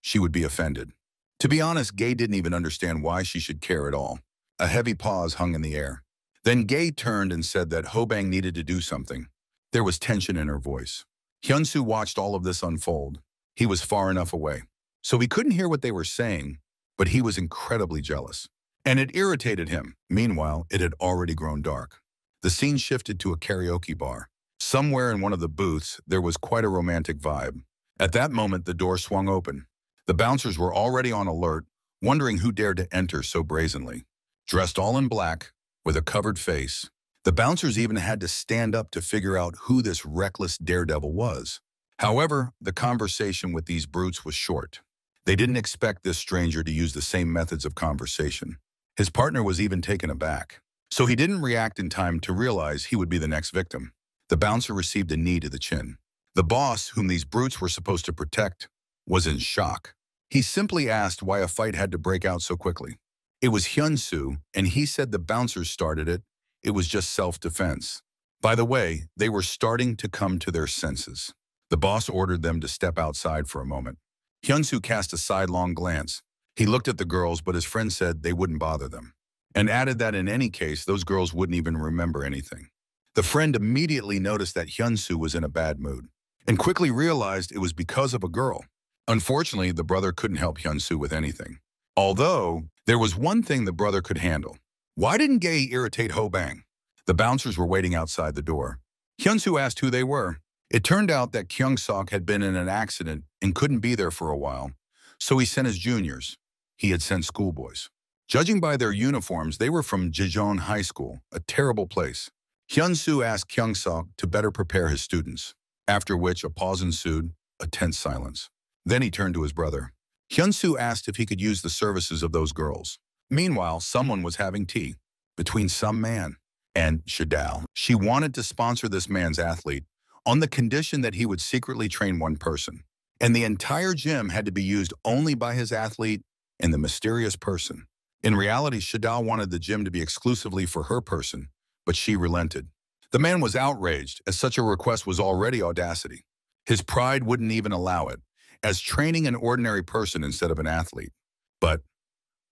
she would be offended. To be honest, Gae didn't even understand why she should care at all. A heavy pause hung in the air. Then Gae turned and said that Ho Bang needed to do something. There was tension in her voice. Hyunsoo watched all of this unfold. He was far enough away, so he couldn't hear what they were saying, but he was incredibly jealous. And it irritated him. Meanwhile, it had already grown dark. The scene shifted to a karaoke bar. Somewhere in one of the booths, there was quite a romantic vibe. At that moment, the door swung open. The bouncers were already on alert, wondering who dared to enter so brazenly. Dressed all in black, with a covered face, the bouncers even had to stand up to figure out who this reckless daredevil was. However, the conversation with these brutes was short. They didn't expect this stranger to use the same methods of conversation. His partner was even taken aback, so he didn't react in time to realize he would be the next victim. The bouncer received a knee to the chin. The boss, whom these brutes were supposed to protect, was in shock. He simply asked why a fight had to break out so quickly. It was Hyunsoo, and he said the bouncers started it. It was just self-defense. By the way, they were starting to come to their senses. The boss ordered them to step outside for a moment. Hyunsoo cast a sidelong glance. He looked at the girls, but his friend said they wouldn't bother them, and added that in any case, those girls wouldn't even remember anything. The friend immediately noticed that Hyunsoo was in a bad mood, and quickly realized it was because of a girl. Unfortunately, the brother couldn't help Hyunsoo with anything. Although, there was one thing the brother could handle. Why didn't Gae irritate Ho Bang? The bouncers were waiting outside the door. Hyunsoo asked who they were. It turned out that Kyung-sok had been in an accident and couldn't be there for a while, so he sent his juniors. He had sent schoolboys. Judging by their uniforms, they were from Jijong High School, a terrible place. Hyunsoo asked Kyung-sok to better prepare his students, after which a pause ensued, a tense silence. Then he turned to his brother. Hyunsoo asked if he could use the services of those girls. Meanwhile, someone was having tea between some man and Shidal. She wanted to sponsor this man's athlete on the condition that he would secretly train one person, and the entire gym had to be used only by his athlete and the mysterious person. In reality, Shidal wanted the gym to be exclusively for her person, but she relented. The man was outraged, as such a request was already audacity. His pride wouldn't even allow it, as training an ordinary person instead of an athlete. But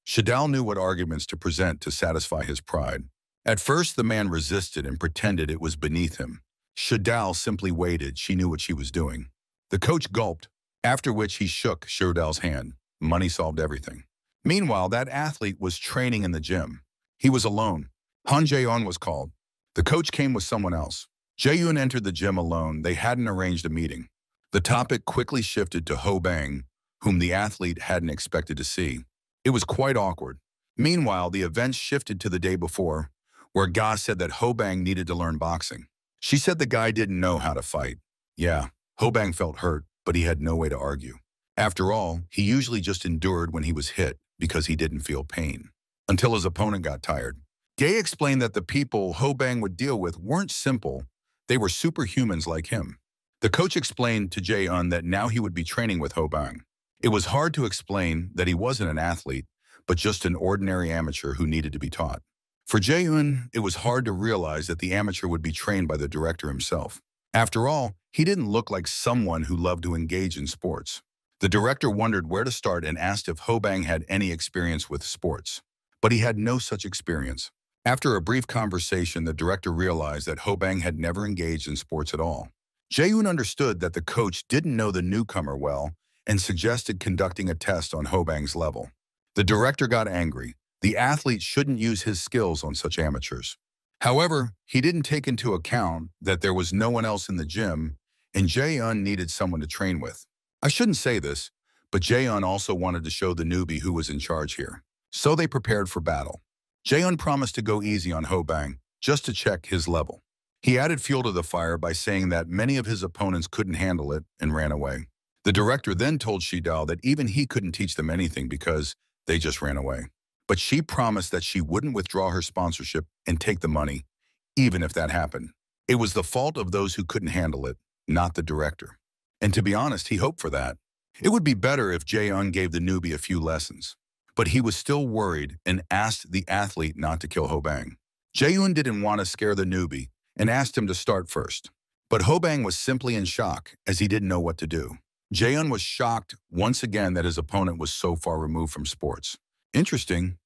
Shidal knew what arguments to present to satisfy his pride. At first, the man resisted and pretended it was beneath him. Shidal simply waited. She knew what she was doing. The coach gulped, after which he shook Shidal's hand. Money solved everything. Meanwhile, that athlete was training in the gym. He was alone. Han Jae-yoon was called. The coach came with someone else. Jae-yoon entered the gym alone. They hadn't arranged a meeting. The topic quickly shifted to Ho Bang, whom the athlete hadn't expected to see. It was quite awkward. Meanwhile, the events shifted to the day before, where Ga said that Ho Bang needed to learn boxing. She said the guy didn't know how to fight. Yeah, Ho Bang felt hurt, but he had no way to argue. After all, he usually just endured when he was hit because he didn't feel pain, until his opponent got tired. Gae explained that the people Ho Bang would deal with weren't simple. They were superhumans like him. The coach explained to Jae-un that now he would be training with Ho Bang. It was hard to explain that he wasn't an athlete, but just an ordinary amateur who needed to be taught. For Jae-un, it was hard to realize that the amateur would be trained by the director himself. After all, he didn't look like someone who loved to engage in sports. The director wondered where to start and asked if Ho Bang had any experience with sports, but he had no such experience. After a brief conversation, the director realized that Ho Bang had never engaged in sports at all. Jae-un understood that the coach didn't know the newcomer well and suggested conducting a test on Ho Bang's level. The director got angry. The athlete shouldn't use his skills on such amateurs. However, he didn't take into account that there was no one else in the gym and Jae-un needed someone to train with. I shouldn't say this, but Jae-un also wanted to show the newbie who was in charge here. So they prepared for battle. Jae-un promised to go easy on Ho Bang, just to check his level. He added fuel to the fire by saying that many of his opponents couldn't handle it and ran away. The director then told Shidal that even he couldn't teach them anything because they just ran away. But she promised that she wouldn't withdraw her sponsorship and take the money, even if that happened. It was the fault of those who couldn't handle it, not the director. And to be honest, he hoped for that. It would be better if Jae-un gave the newbie a few lessons. But he was still worried and asked the athlete not to kill Ho Bang. Jae-un didn't want to scare the newbie and asked him to start first. But Ho Bang was simply in shock as he didn't know what to do. Jae-un was shocked once again that his opponent was so far removed from sports. Interesting.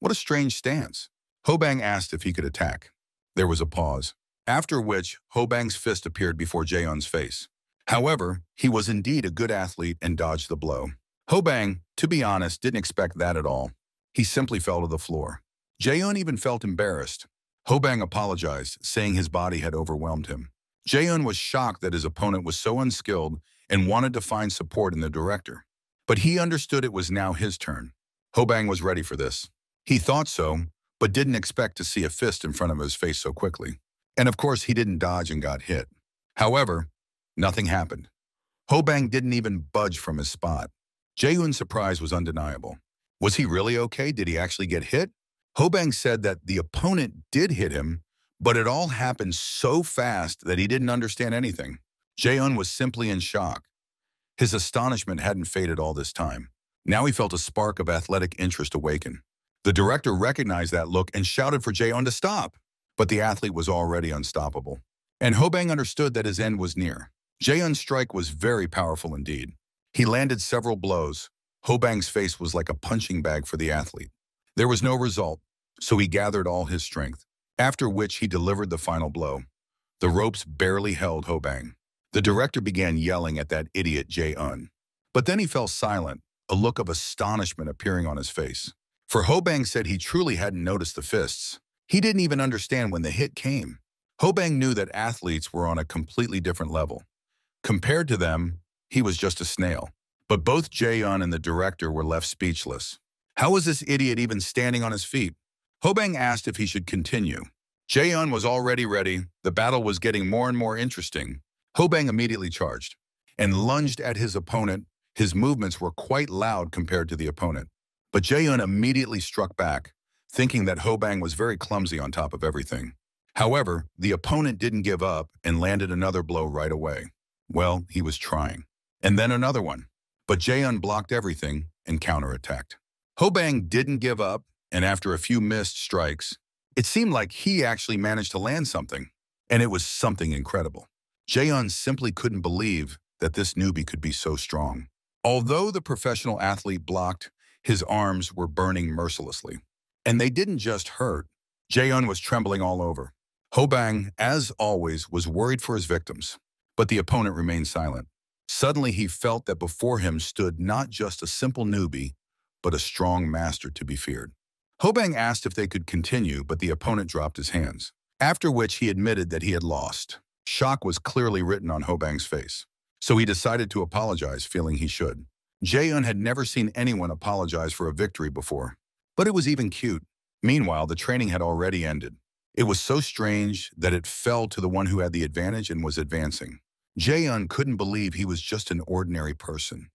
What a strange stance. Ho Bang asked if he could attack. There was a pause, after which Ho Bang's fist appeared before Jae-un's face. However, he was indeed a good athlete and dodged the blow. Ho Bang, to be honest, didn't expect that at all. He simply fell to the floor. Jae-un even felt embarrassed. Ho Bang apologized, saying his body had overwhelmed him. Jae-un was shocked that his opponent was so unskilled and wanted to find support in the director. But he understood it was now his turn. Ho Bang was ready for this. He thought so, but didn't expect to see a fist in front of his face so quickly. And of course, he didn't dodge and got hit. However, nothing happened. Ho Bang didn't even budge from his spot. Jae-yoon's surprise was undeniable. Was he really okay? Did he actually get hit? Ho Bang said that the opponent did hit him, but it all happened so fast that he didn't understand anything. Jae-yoon was simply in shock. His astonishment hadn't faded all this time. Now he felt a spark of athletic interest awaken. The director recognized that look and shouted for Jae-yoon to stop, but the athlete was already unstoppable. And Ho Bang understood that his end was near. Jae-yoon's strike was very powerful indeed. He landed several blows. Ho Bang's face was like a punching bag for the athlete. There was no result, so he gathered all his strength, after which he delivered the final blow. The ropes barely held Ho Bang. The director began yelling at that idiot Jae-yoon. But then he fell silent, a look of astonishment appearing on his face. For Ho Bang said he truly hadn't noticed the fists. He didn't even understand when the hit came. Ho Bang knew that athletes were on a completely different level. Compared to them, he was just a snail. But both Jae-yoon and the director were left speechless. How was this idiot even standing on his feet? Ho Bang asked if he should continue. Jae-yoon was already ready. The battle was getting more and more interesting. Ho Bang immediately charged and lunged at his opponent. His movements were quite loud compared to the opponent. But Jae-yoon immediately struck back, thinking that Ho Bang was very clumsy on top of everything. However, the opponent didn't give up and landed another blow right away. Well, he was trying. And then another one. But Jae-yoon blocked everything and counterattacked. Ho Bang didn't give up, and after a few missed strikes, it seemed like he actually managed to land something, and it was something incredible. Jae-yoon simply couldn't believe that this newbie could be so strong. Although the professional athlete blocked, his arms were burning mercilessly. And they didn't just hurt. Jae-yoon was trembling all over. Ho Bang, as always, was worried for his victims, but the opponent remained silent. Suddenly, he felt that before him stood not just a simple newbie, but a strong master to be feared. Ho Bang asked if they could continue, but the opponent dropped his hands, after which he admitted that he had lost. Shock was clearly written on Ho Bang's face, so he decided to apologize, feeling he should. Jae-yoon had never seen anyone apologize for a victory before, but it was even cute. Meanwhile, the training had already ended. It was so strange that it fell to the one who had the advantage and was advancing. Jae-yoon couldn't believe he was just an ordinary person.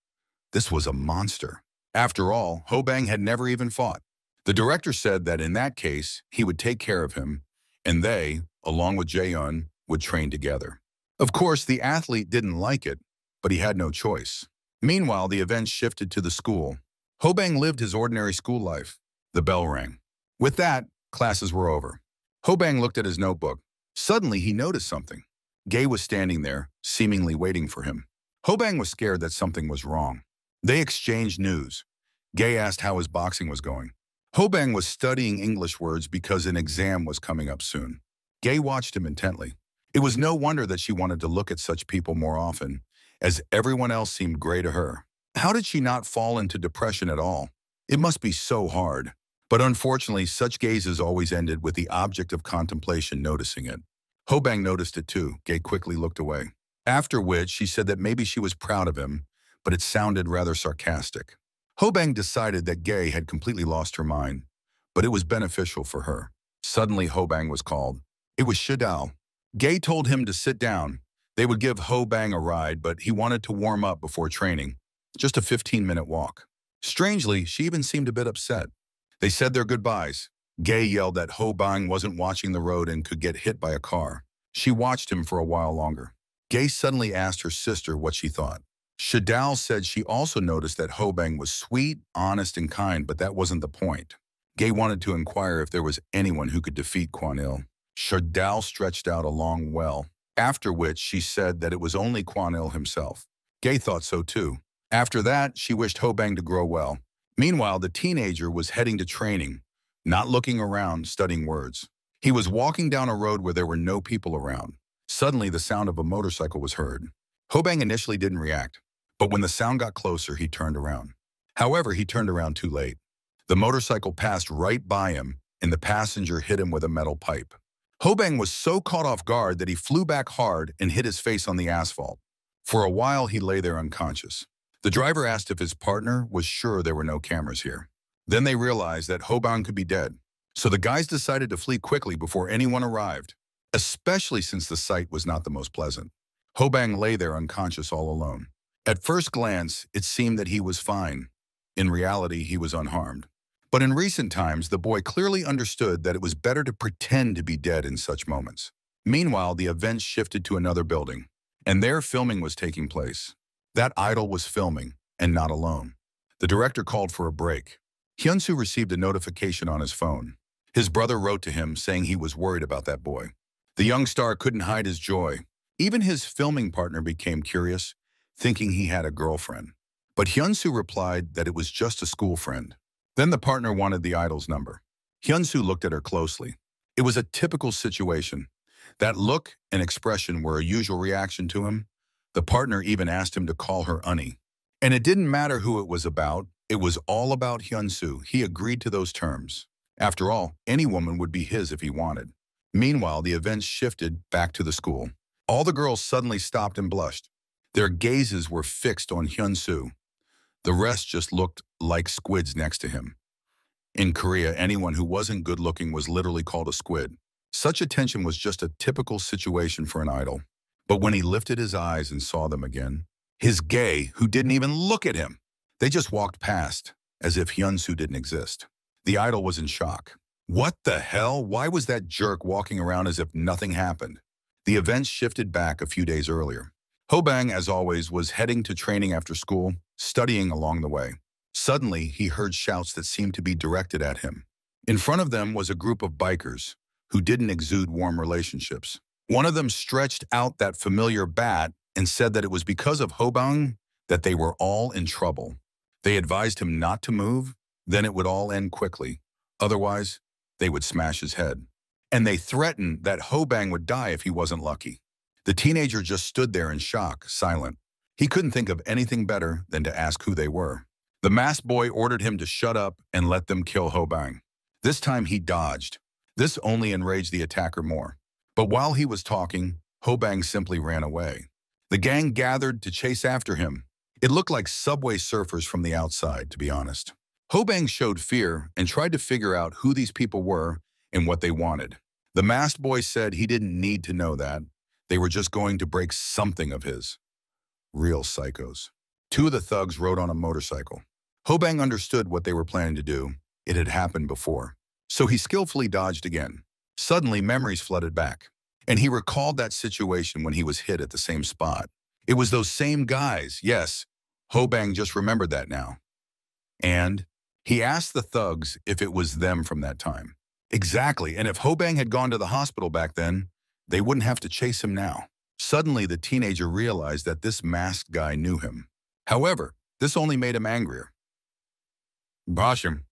This was a monster. After all, Ho Bang had never even fought. The director said that in that case, he would take care of him, and they, along with Jae-yoon, would train together. Of course, the athlete didn't like it, but he had no choice. Meanwhile, the events shifted to the school. Ho Bang lived his ordinary school life. The bell rang. With that, classes were over. Ho Bang looked at his notebook. Suddenly, he noticed something. Gae was standing there, seemingly waiting for him. Ho Bang was scared that something was wrong. They exchanged news. Gae asked how his boxing was going. Ho Bang was studying English words because an exam was coming up soon. Gae watched him intently. It was no wonder that she wanted to look at such people more often, as everyone else seemed gray to her. How did she not fall into depression at all? It must be so hard. But unfortunately, such gazes always ended with the object of contemplation noticing it. Ho Bang noticed it too. Gae quickly looked away. After which, she said that maybe she was proud of him, but it sounded rather sarcastic. Ho Bang decided that Gae had completely lost her mind, but it was beneficial for her. Suddenly, Ho Bang was called. It was Shidal. Gae told him to sit down. They would give Ho Bang a ride, but he wanted to warm up before training. Just a 15-minute walk. Strangely, she even seemed a bit upset. They said their goodbyes. Gae yelled that Ho Bang wasn't watching the road and could get hit by a car. She watched him for a while longer. Gae suddenly asked her sister what she thought. Shidal said she also noticed that Ho Bang was sweet, honest, and kind, but that wasn't the point. Gae wanted to inquire if there was anyone who could defeat Kwan Il. Shidal stretched out a long well, after which she said that it was only Kwan Il himself. Gae thought so too. After that, she wished Ho Bang to grow well. Meanwhile, the teenager was heading to training, not looking around, studying words. He was walking down a road where there were no people around. Suddenly, the sound of a motorcycle was heard. Ho Bang initially didn't react, but when the sound got closer, he turned around. However, he turned around too late. The motorcycle passed right by him, and the passenger hit him with a metal pipe. Ho Bang was so caught off guard that he flew back hard and hit his face on the asphalt. For a while, he lay there unconscious. The driver asked if his partner was sure there were no cameras here. Then they realized that Ho Bang could be dead, so the guys decided to flee quickly before anyone arrived, especially since the sight was not the most pleasant. Ho Bang lay there unconscious all alone. At first glance, it seemed that he was fine. In reality, he was unharmed. But in recent times, the boy clearly understood that it was better to pretend to be dead in such moments. Meanwhile, the events shifted to another building, and there filming was taking place. That idol was filming, and not alone. The director called for a break. Hyunsoo received a notification on his phone. His brother wrote to him saying he was worried about that boy. The young star couldn't hide his joy. Even his filming partner became curious, thinking he had a girlfriend. But Hyunsoo replied that it was just a school friend. Then the partner wanted the idol's number. Hyunsoo looked at her closely. It was a typical situation. That look and expression were a usual reaction to him. The partner even asked him to call her Unnie. And it didn't matter who it was about. It was all about Hyunsoo. He agreed to those terms. After all, any woman would be his if he wanted. Meanwhile, the events shifted back to the school. All the girls suddenly stopped and blushed. Their gazes were fixed on Hyunsoo. The rest just looked like squids next to him. In Korea, anyone who wasn't good-looking was literally called a squid. Such attention was just a typical situation for an idol. But when he lifted his eyes and saw them again, his gae, who didn't even look at him, they just walked past, as if Hyunsoo didn't exist. The idol was in shock. What the hell? Why was that jerk walking around as if nothing happened? The events shifted back a few days earlier. Ho Bang, as always, was heading to training after school, studying along the way. Suddenly, he heard shouts that seemed to be directed at him. In front of them was a group of bikers who didn't exude warm relationships. One of them stretched out that familiar bat and said that it was because of Ho Bang that they were all in trouble. They advised him not to move, then it would all end quickly. Otherwise, they would smash his head. And they threatened that Ho Bang would die if he wasn't lucky. The teenager just stood there in shock, silent. He couldn't think of anything better than to ask who they were. The masked boy ordered him to shut up and let them kill Ho Bang. This time he dodged. This only enraged the attacker more. But while he was talking, Ho Bang simply ran away. The gang gathered to chase after him. It looked like subway surfers from the outside, to be honest. Ho Bang showed fear and tried to figure out who these people were and what they wanted. The masked boy said he didn't need to know that. They were just going to break something of his. Real psychos. Two of the thugs rode on a motorcycle. Ho Bang understood what they were planning to do. It had happened before. So he skillfully dodged again. Suddenly, memories flooded back. And he recalled that situation when he was hit at the same spot. It was those same guys. Yes, Ho Bang just remembered that now. And he asked the thugs if it was them from that time. Exactly. And if Ho Bang had gone to the hospital back then, they wouldn't have to chase him now. Suddenly, the teenager realized that this masked guy knew him. However, this only made him angrier. Bosh him.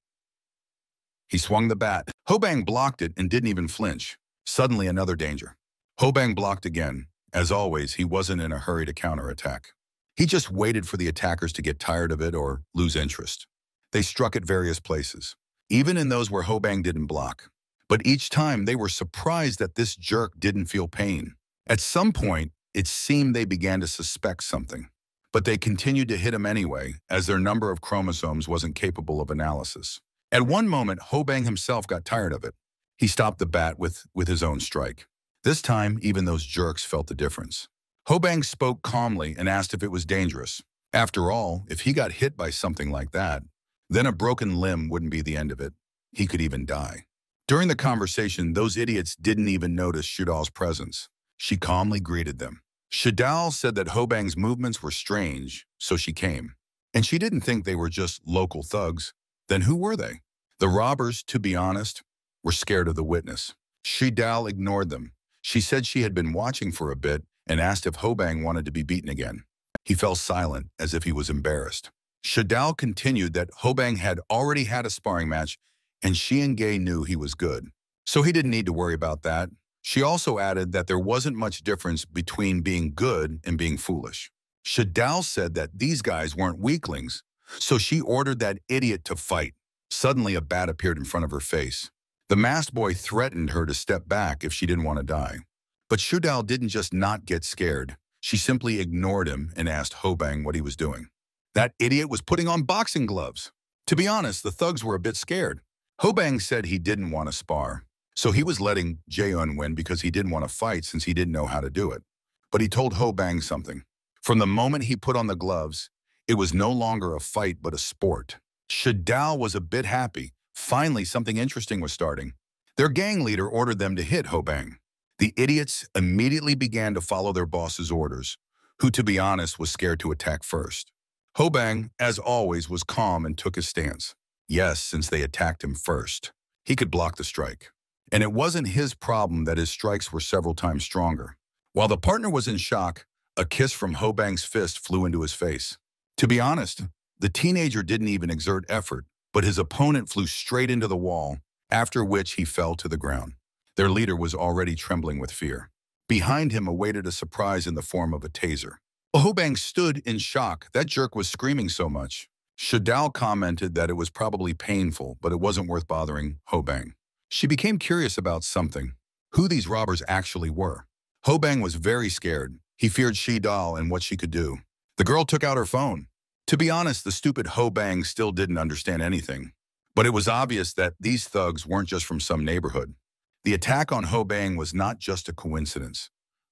He swung the bat. Ho Bang blocked it and didn't even flinch. Suddenly, another danger. Ho Bang blocked again. As always, he wasn't in a hurry to counterattack. He just waited for the attackers to get tired of it or lose interest. They struck at various places, even in those where Ho Bang didn't block. But each time, they were surprised that this jerk didn't feel pain. At some point, it seemed they began to suspect something. But they continued to hit him anyway, as their number of chromosomes wasn't capable of analysis. At one moment, Ho Bang himself got tired of it. He stopped the bat with his own strike. This time, even those jerks felt the difference. Ho Bang spoke calmly and asked if it was dangerous. After all, if he got hit by something like that, then a broken limb wouldn't be the end of it. He could even die. During the conversation, those idiots didn't even notice Shidal's presence. She calmly greeted them. Shidal said that Ho Bang's movements were strange, so she came. And she didn't think they were just local thugs. Then who were they? The robbers, to be honest, were scared of the witness. Shidal ignored them. She said she had been watching for a bit and asked if Ho Bang wanted to be beaten again. He fell silent, as if he was embarrassed. Shidal continued that Ho Bang had already had a sparring match, and she and Gae knew he was good. So he didn't need to worry about that. She also added that there wasn't much difference between being good and being foolish. Shidal said that these guys weren't weaklings, so she ordered that idiot to fight. Suddenly, a bat appeared in front of her face. The masked boy threatened her to step back if she didn't want to die. But Shidal didn't just not get scared. She simply ignored him and asked Ho Bang what he was doing. That idiot was putting on boxing gloves. To be honest, the thugs were a bit scared. Ho Bang said he didn't want to spar, so he was letting Jae-eun win because he didn't want to fight since he didn't know how to do it. But he told Ho Bang something. From the moment he put on the gloves, it was no longer a fight but a sport. Shidal was a bit happy. Finally, something interesting was starting. Their gang leader ordered them to hit Ho Bang. The idiots immediately began to follow their boss's orders, who, to be honest, was scared to attack first. Ho Bang, as always, was calm and took his stance. Yes, since they attacked him first, he could block the strike. And it wasn't his problem that his strikes were several times stronger. While the partner was in shock, a kiss from Ho Bang's fist flew into his face. To be honest, the teenager didn't even exert effort, but his opponent flew straight into the wall, after which he fell to the ground. Their leader was already trembling with fear. Behind him awaited a surprise in the form of a taser. Ho Bang stood in shock. That jerk was screaming so much. Shidal commented that it was probably painful, but it wasn't worth bothering Ho Bang. She became curious about something, who these robbers actually were. Ho Bang was very scared. He feared Shidal and what she could do. The girl took out her phone. To be honest, the stupid Ho Bang still didn't understand anything. But it was obvious that these thugs weren't just from some neighborhood. The attack on Ho Bang was not just a coincidence.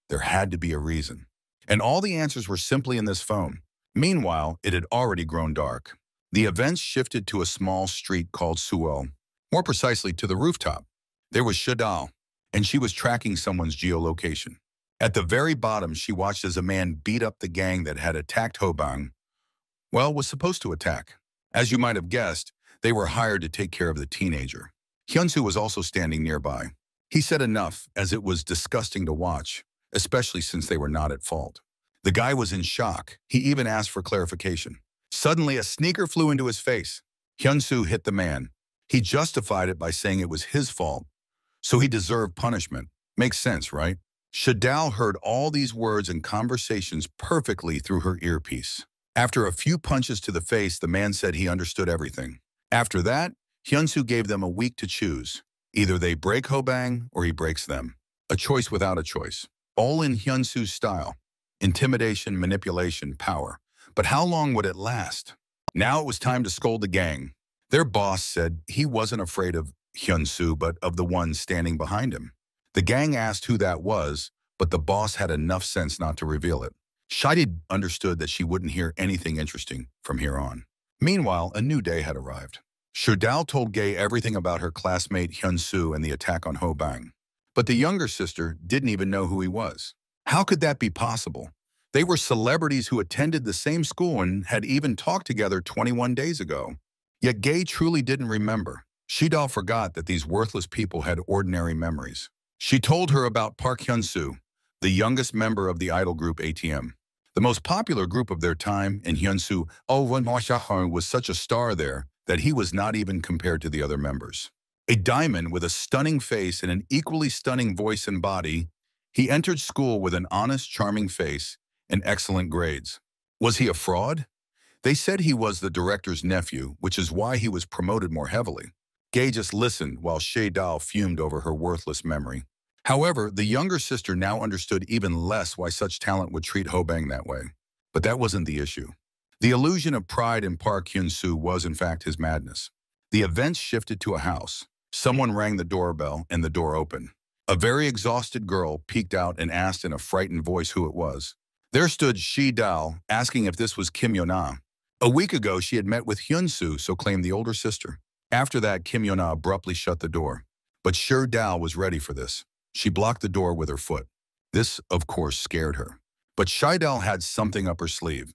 There had to be a reason. And all the answers were simply in this phone. Meanwhile, it had already grown dark. The events shifted to a small street called Seoul, more precisely to the rooftop. There was Shidal, and she was tracking someone's geolocation. At the very bottom, she watched as a man beat up the gang that had attacked Ho Bang. Well, was supposed to attack. As you might have guessed, they were hired to take care of the teenager. Hyunsoo was also standing nearby. He said enough, as it was disgusting to watch, especially since they were not at fault. The guy was in shock. He even asked for clarification. Suddenly, a sneaker flew into his face. Hyunsoo hit the man. He justified it by saying it was his fault, so he deserved punishment. Makes sense, right? Shidal heard all these words and conversations perfectly through her earpiece. After a few punches to the face, the man said he understood everything. After that, Hyunsoo gave them a week to choose. Either they break Ho Bang or he breaks them. A choice without a choice. All in Hyunsoo's style. Intimidation, manipulation, power. But how long would it last? Now it was time to scold the gang. Their boss said he wasn't afraid of Hyunsoo, but of the one standing behind him. The gang asked who that was, but the boss had enough sense not to reveal it. Shidal understood that she wouldn't hear anything interesting from here on. Meanwhile, a new day had arrived. Shidal told Gae everything about her classmate Hyunsoo and the attack on Ho Bang. But the younger sister didn't even know who he was. How could that be possible? They were celebrities who attended the same school and had even talked together 21 days ago. Yet Gae truly didn't remember. Shidal forgot that these worthless people had ordinary memories. She told her about Park Hyunsoo, the youngest member of the idol group ATM, the most popular group of their time, and Hyunsoo was such a star there that he was not even compared to the other members. A diamond with a stunning face and an equally stunning voice and body, he entered school with an honest, charming face and excellent grades. Was he a fraud? They said he was the director's nephew, which is why he was promoted more heavily. Gae just listened while Shidal fumed over her worthless memory. However, the younger sister now understood even less why such talent would treat Ho Bang that way. But that wasn't the issue. The illusion of pride in Park Hyunsoo was, in fact, his madness. The events shifted to a house. Someone rang the doorbell, and the door opened. A very exhausted girl peeked out and asked in a frightened voice who it was. There stood Shidal, asking if this was Kim Yo Na. A week ago, she had met with Hyunsoo, so claimed the older sister. After that, Kim Yo Na abruptly shut the door. But Shidal was ready for this. She blocked the door with her foot. This, of course, scared her. But Shidal had something up her sleeve.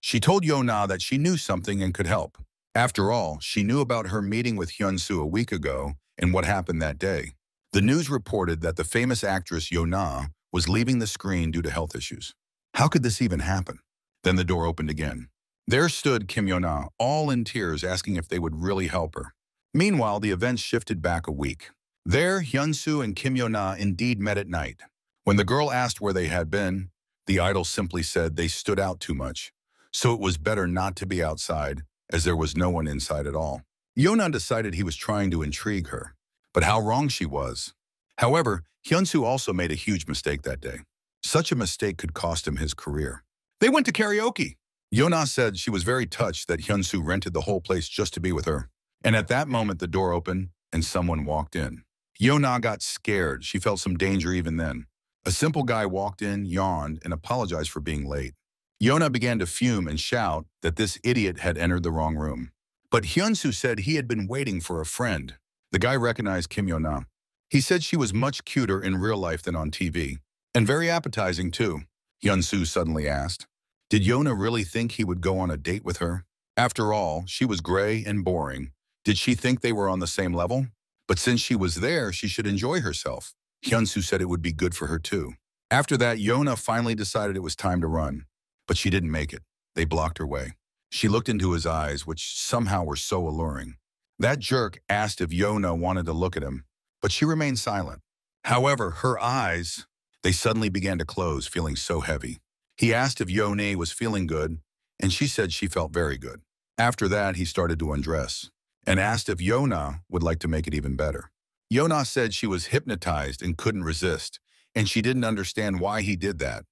She told Yo Na that she knew something and could help. After all, she knew about her meeting with Hyunsoo a week ago and what happened that day. The news reported that the famous actress Yo Na was leaving the screen due to health issues. How could this even happen? Then the door opened again. There stood Kim Yo Na, all in tears, asking if they would really help her. Meanwhile, the events shifted back a week. There, Hyunsoo and Kim Yo Na indeed met at night. When the girl asked where they had been, the idol simply said they stood out too much. So it was better not to be outside, as there was no one inside at all. Yo Na decided he was trying to intrigue her, but how wrong she was. However, Hyunsoo also made a huge mistake that day. Such a mistake could cost him his career. They went to karaoke. Yo Na said she was very touched that Hyunsoo rented the whole place just to be with her. And at that moment, the door opened and someone walked in. Yo Na got scared. She felt some danger even then. A simple guy walked in, yawned, and apologized for being late. Yona began to fume and shout that this idiot had entered the wrong room. But Hyunsoo said he had been waiting for a friend. The guy recognized Kim Yo Na. He said she was much cuter in real life than on TV, and very appetizing too. Hyunsoo suddenly asked, did Yona really think he would go on a date with her? After all, she was gray and boring. Did she think they were on the same level? But since she was there, she should enjoy herself. Hyunsoo said it would be good for her too. After that, Yona finally decided it was time to run, but she didn't make it. They blocked her way. She looked into his eyes, which somehow were so alluring. That jerk asked if Yona wanted to look at him, but she remained silent. However, her eyes, they suddenly began to close, feeling so heavy. He asked if Yona was feeling good, and she said she felt very good. After that, he started to undress and asked if Yona would like to make it even better. Yona said she was hypnotized and couldn't resist, and she didn't understand why he did that.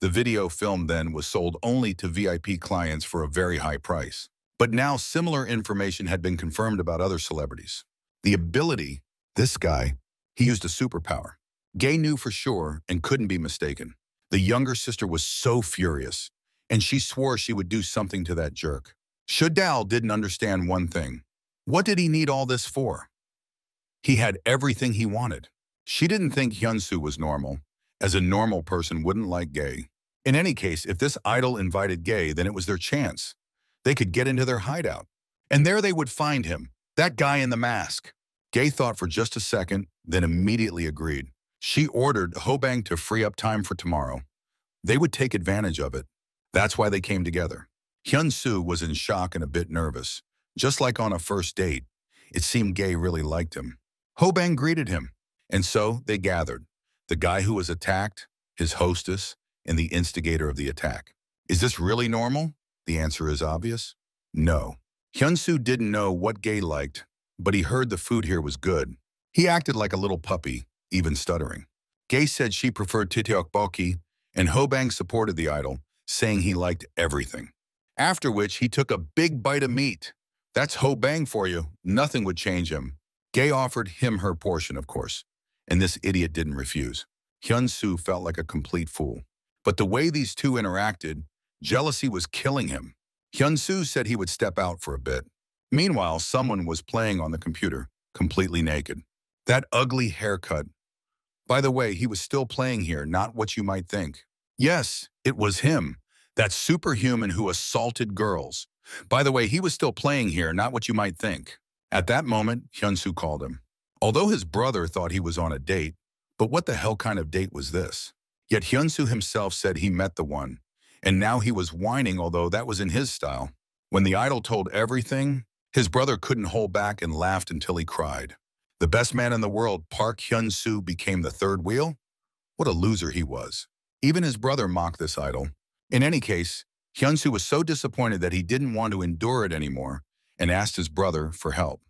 The video film then was sold only to VIP clients for a very high price. But now similar information had been confirmed about other celebrities. The ability, this guy, he used a superpower. Gae knew for sure and couldn't be mistaken. The younger sister was so furious, and she swore she would do something to that jerk. Shidal didn't understand one thing. What did he need all this for? He had everything he wanted. She didn't think Hyunsoo was normal, as a normal person wouldn't like Gae. In any case, if this idol invited Gae, then it was their chance. They could get into their hideout. And there they would find him, that guy in the mask. Gae thought for just a second, then immediately agreed. She ordered Ho Bang to free up time for tomorrow. They would take advantage of it. That's why they came together. Hyunsoo was in shock and a bit nervous. Just like on a first date, it seemed Gae really liked him. Ho Bang greeted him, and so they gathered. The guy who was attacked, his hostess, and the instigator of the attack. Is this really normal? The answer is obvious. No. Hyunsoo didn't know what Gae liked, but he heard the food here was good. He acted like a little puppy, even stuttering. Gae said she preferred tteokbokki, and Ho Bang supported the idol, saying he liked everything. After which, he took a big bite of meat. That's Ho Bang for you. Nothing would change him. Gae offered him her portion, of course, and this idiot didn't refuse. Hyunsoo felt like a complete fool. But the way these two interacted, jealousy was killing him. Hyunsoo said he would step out for a bit. Meanwhile, someone was playing on the computer, completely naked. That ugly haircut. By the way, he was still playing here, not what you might think. Yes, it was him, that superhuman who assaulted girls. By the way, he was still playing here, not what you might think. At that moment, Hyunsoo called him. Although his brother thought he was on a date, but what the hell kind of date was this? Yet Hyunsoo himself said he met the one, and now he was whining, although that was in his style. When the idol told everything, his brother couldn't hold back and laughed until he cried. The best man in the world, Park Hyunsoo, became the third wheel? What a loser he was. Even his brother mocked this idol. In any case, Hyunsoo was so disappointed that he didn't want to endure it anymore and asked his brother for help.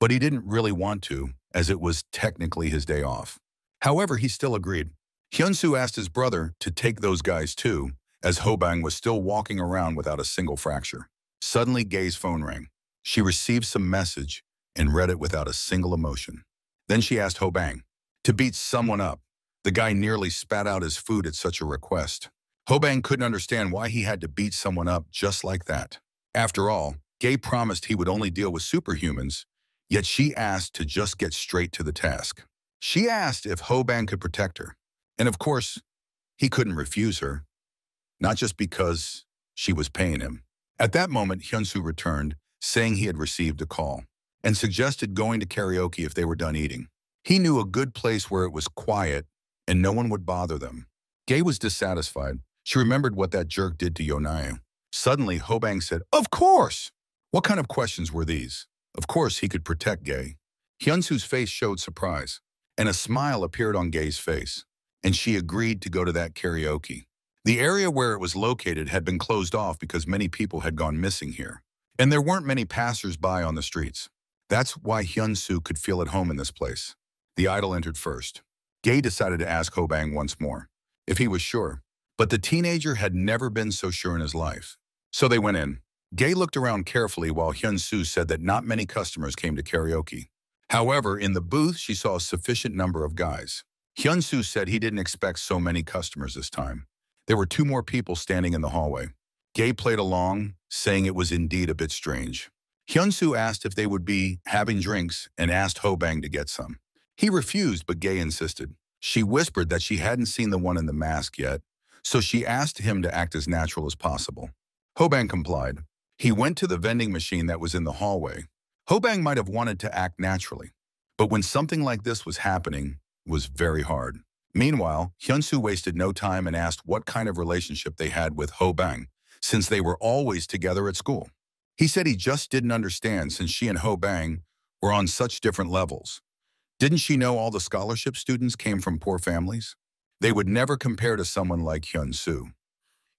But he didn't really want to, as it was technically his day off. However, he still agreed. Hyunsoo asked his brother to take those guys too, as Ho Bang was still walking around without a single fracture. Suddenly, Gae's phone rang. She received some message and read it without a single emotion. Then she asked Ho Bang to beat someone up. The guy nearly spat out his food at such a request. Ho Bang couldn't understand why he had to beat someone up just like that. After all, Gae promised he would only deal with superhumans, yet she asked to just get straight to the task. She asked if Ho Bang could protect her. And of course, he couldn't refuse her, not just because she was paying him. At that moment, Hyunsoo returned, saying he had received a call and suggested going to karaoke if they were done eating. He knew a good place where it was quiet and no one would bother them. Gae was dissatisfied. She remembered what that jerk did to Yona. Suddenly, Ho Bang said, "Of course!" What kind of questions were these? Of course he could protect Gae. Hyunsoo's face showed surprise, and a smile appeared on Gae's face, and she agreed to go to that karaoke. The area where it was located had been closed off because many people had gone missing here, and there weren't many passers-by on the streets. That's why Hyunsoo could feel at home in this place. The idol entered first. Gae decided to ask Ho Bang once more, if he was sure, but the teenager had never been so sure in his life. So they went in. Gae looked around carefully while Hyunsoo said that not many customers came to karaoke. However, in the booth, she saw a sufficient number of guys. Hyunsoo said he didn't expect so many customers this time. There were two more people standing in the hallway. Gae played along, saying it was indeed a bit strange. Hyunsoo asked if they would be having drinks and asked Ho Bang to get some. He refused, but Gae insisted. She whispered that she hadn't seen the one in the mask yet, so she asked him to act as natural as possible. Ho Bang complied. He went to the vending machine that was in the hallway. Ho Bang might have wanted to act naturally, but when something like this was happening, it was very hard. Meanwhile, Hyunsoo wasted no time and asked what kind of relationship they had with Ho Bang, since they were always together at school. He said he just didn't understand, since she and Ho Bang were on such different levels. Didn't she know all the scholarship students came from poor families? They would never compare to someone like Hyunsoo.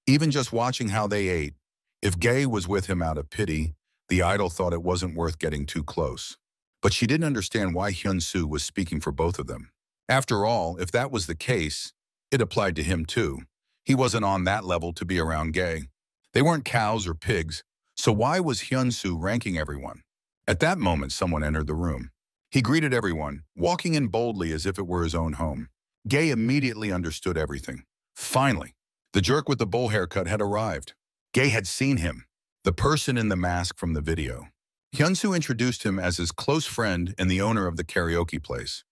Even just watching how they ate, if Gae was with him out of pity, the idol thought it wasn't worth getting too close. But she didn't understand why Hyunsoo was speaking for both of them. After all, if that was the case, it applied to him too. He wasn't on that level to be around Gae. They weren't cows or pigs, so why was Hyunsoo ranking everyone? At that moment, someone entered the room. He greeted everyone, walking in boldly as if it were his own home. Gae immediately understood everything. Finally, the jerk with the bowl haircut had arrived. Gae had seen him, the person in the mask from the video. Hyunsoo introduced him as his close friend and the owner of the karaoke place.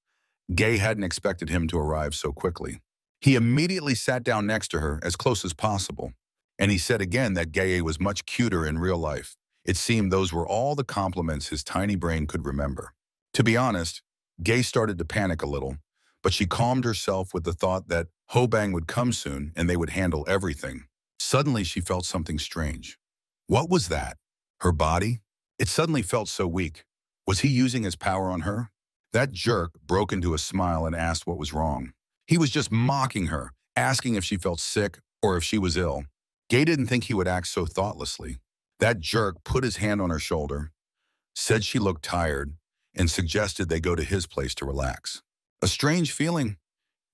Gae hadn't expected him to arrive so quickly. He immediately sat down next to her, as close as possible. And he said again that Gae was much cuter in real life. It seemed those were all the compliments his tiny brain could remember. To be honest, Gae started to panic a little, but she calmed herself with the thought that Ho Bang would come soon and they would handle everything. Suddenly, she felt something strange. What was that? Her body? It suddenly felt so weak. Was he using his power on her? That jerk broke into a smile and asked what was wrong. He was just mocking her, asking if she felt sick or if she was ill. Gae didn't think he would act so thoughtlessly. That jerk put his hand on her shoulder, said she looked tired, and suggested they go to his place to relax. A strange feeling.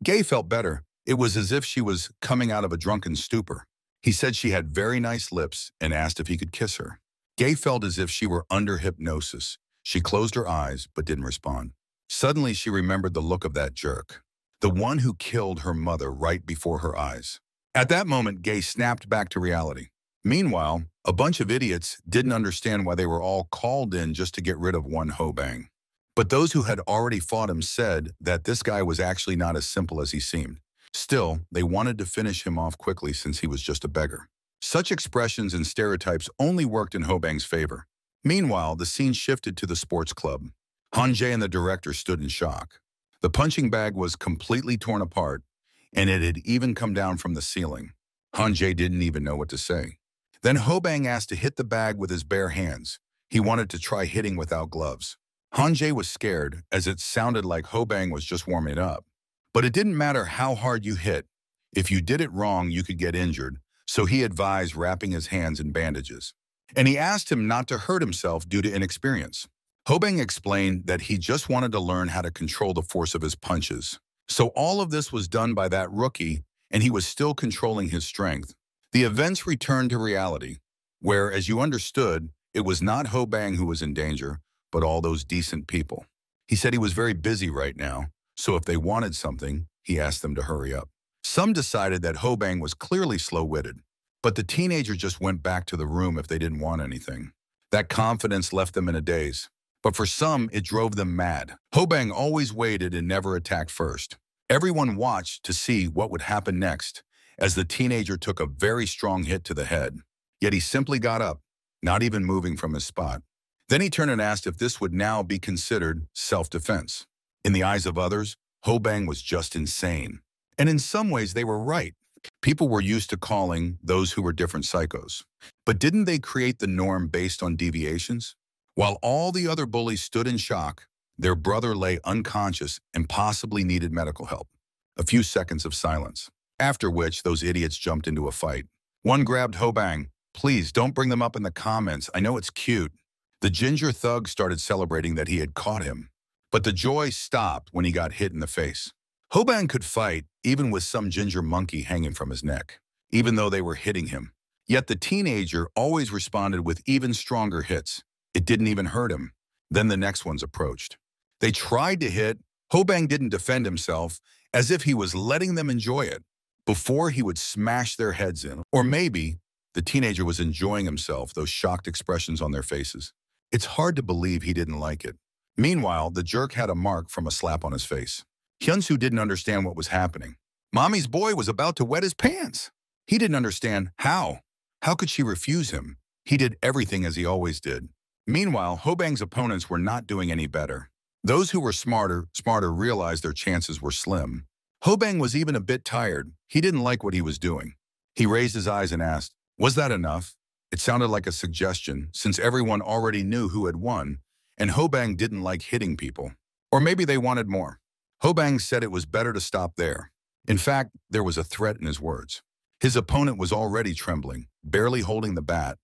Gae felt better. It was as if she was coming out of a drunken stupor. He said she had very nice lips and asked if he could kiss her. Gae felt as if she were under hypnosis. She closed her eyes but didn't respond. Suddenly, she remembered the look of that jerk, the one who killed her mother right before her eyes. At that moment, Gae snapped back to reality. Meanwhile, a bunch of idiots didn't understand why they were all called in just to get rid of one Ho Bang. But those who had already fought him said that this guy was actually not as simple as he seemed. Still, they wanted to finish him off quickly since he was just a beggar. Such expressions and stereotypes only worked in Ho Bang's favor. Meanwhile, the scene shifted to the sports club. Han Jae and the director stood in shock. The punching bag was completely torn apart, and it had even come down from the ceiling. Han Jae didn't even know what to say. Then Ho Bang asked to hit the bag with his bare hands. He wanted to try hitting without gloves. Han Jae was scared, as it sounded like Ho Bang was just warming up. But it didn't matter how hard you hit. If you did it wrong, you could get injured, so he advised wrapping his hands in bandages. And he asked him not to hurt himself due to inexperience. Ho Bang explained that he just wanted to learn how to control the force of his punches. So all of this was done by that rookie, and he was still controlling his strength. The events returned to reality, where, as you understood, it was not Ho Bang who was in danger, but all those decent people. He said he was very busy right now, so if they wanted something, he asked them to hurry up. Some decided that Ho Bang was clearly slow-witted, but the teenager just went back to the room if they didn't want anything. That confidence left them in a daze. But for some, it drove them mad. Ho Bang always waited and never attacked first. Everyone watched to see what would happen next, as the teenager took a very strong hit to the head. Yet he simply got up, not even moving from his spot. Then he turned and asked if this would now be considered self-defense. In the eyes of others, Ho Bang was just insane. And in some ways, they were right. People were used to calling those who were different psychos. But didn't they create the norm based on deviations? While all the other bullies stood in shock, their brother lay unconscious and possibly needed medical help. A few seconds of silence, after which those idiots jumped into a fight. One grabbed Ho Bang. Please, don't bring them up in the comments. I know it's cute. The ginger thug started celebrating that he had caught him, but the joy stopped when he got hit in the face. Ho Bang could fight, even with some ginger monkey hanging from his neck, even though they were hitting him. Yet the teenager always responded with even stronger hits. It didn't even hurt him. Then the next ones approached. They tried to hit. Ho Bang didn't defend himself, as if he was letting them enjoy it, before he would smash their heads in. Or maybe The teenager was enjoying himself, those shocked expressions on their faces. It's hard to believe he didn't like it. Meanwhile, the jerk had a mark from a slap on his face. Hyunsoo didn't understand what was happening. Mommy's boy was about to wet his pants. He didn't understand how. How could she refuse him? He did everything as he always did. Meanwhile, Ho Bang's opponents were not doing any better. Those who were smarter realized their chances were slim. Ho Bang was even a bit tired. He didn't like what he was doing. He raised his eyes and asked, "Was that enough?" It sounded like a suggestion, since everyone already knew who had won, and Ho Bang didn't like hitting people. Or maybe they wanted more. Ho Bang said it was better to stop there. In fact, there was a threat in his words. His opponent was already trembling, barely holding the bat,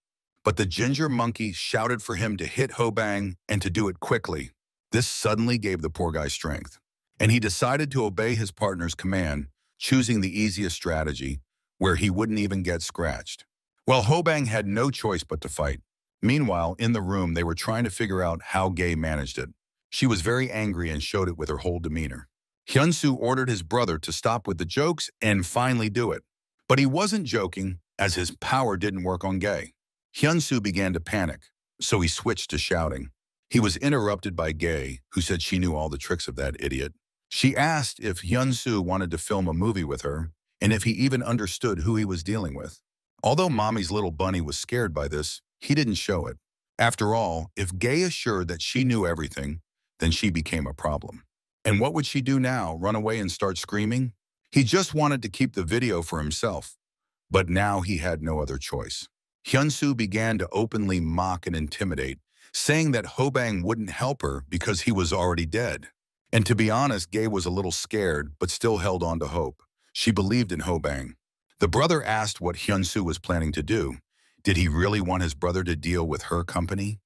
but the ginger monkey shouted for him to hit Ho Bang and to do it quickly. This suddenly gave the poor guy strength, and he decided to obey his partner's command, choosing the easiest strategy, where he wouldn't even get scratched. Well, Ho Bang had no choice but to fight. Meanwhile, in the room, they were trying to figure out how Gae managed it. She was very angry and showed it with her whole demeanor. Hyunsoo ordered his brother to stop with the jokes and finally do it. But he wasn't joking, as his power didn't work on Gae. Hyunsoo began to panic, so he switched to shouting. He was interrupted by Gae, who said she knew all the tricks of that idiot. She asked if Hyunsoo wanted to film a movie with her, and if he even understood who he was dealing with. Although Mommy's little bunny was scared by this, he didn't show it. After all, if Gae assured that she knew everything, then she became a problem. And what would she do now, run away and start screaming? He just wanted to keep the video for himself, but now he had no other choice. Hyunsoo began to openly mock and intimidate, saying that Ho Bang wouldn't help her because he was already dead. And to be honest, Gae was a little scared, but still held on to hope. She believed in Ho Bang. The brother asked what Hyunsoo was planning to do. Did he really want his brother to deal with her company?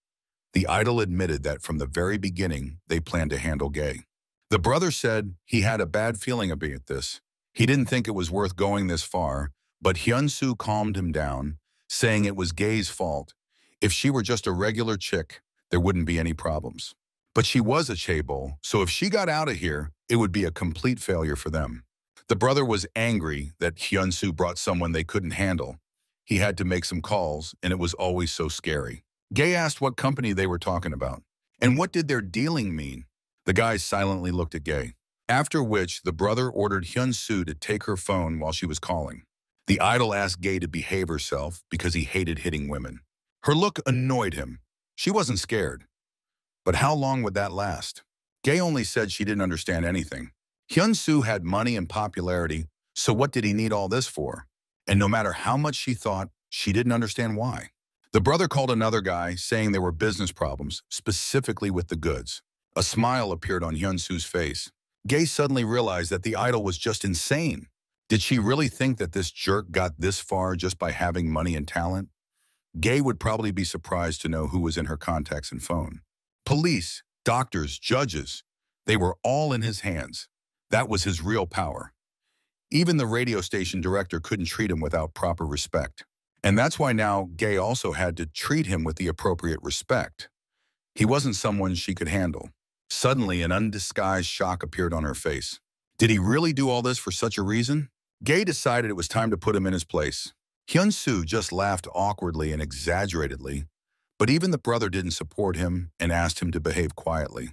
The idol admitted that from the very beginning, they planned to handle Gae. The brother said he had a bad feeling about this. He didn't think it was worth going this far, but Hyunsoo calmed him down, saying it was Gae's fault. If she were just a regular chick, there wouldn't be any problems. But she was a chaebol, so if she got out of here, it would be a complete failure for them. The brother was angry that Hyunsoo brought someone they couldn't handle. He had to make some calls, and it was always so scary. Gae asked what company they were talking about, and what did their dealing mean? The guy silently looked at Gae, after which the brother ordered Hyunsoo to take her phone while she was calling. The idol asked Gae to behave herself because he hated hitting women. Her look annoyed him. She wasn't scared. But how long would that last? Gae only said she didn't understand anything. Hyunsoo had money and popularity, so what did he need all this for? And no matter how much she thought, she didn't understand why. The brother called another guy, saying there were business problems, specifically with the goods. A smile appeared on Hyunsoo's face. Gae suddenly realized that the idol was just insane. Did she really think that this jerk got this far just by having money and talent? Gae would probably be surprised to know who was in her contacts and phone. Police, doctors, judges, they were all in his hands. That was his real power. Even the radio station director couldn't treat him without proper respect. And that's why now Gae also had to treat him with the appropriate respect. He wasn't someone she could handle. Suddenly, an undisguised shock appeared on her face. Did he really do all this for such a reason? Gae decided it was time to put him in his place. Hyunsoo just laughed awkwardly and exaggeratedly, but even the brother didn't support him and asked him to behave quietly.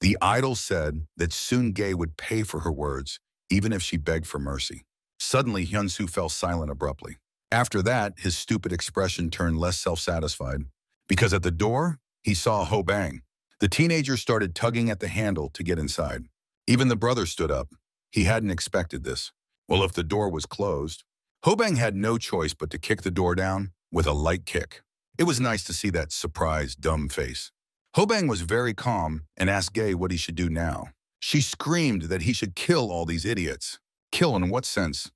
The idol said that soon Gae would pay for her words, even if she begged for mercy. Suddenly, Hyunsoo fell silent abruptly. After that, his stupid expression turned less self-satisfied, because at the door, he saw Ho Bang. The teenager started tugging at the handle to get inside. Even the brother stood up. He hadn't expected this. Well, if the door was closed, Ho Bang had no choice but to kick the door down with a light kick. It was nice to see that surprised, dumb face. Ho Bang was very calm and asked Gae what he should do now. She screamed that he should kill all these idiots. Kill in what sense?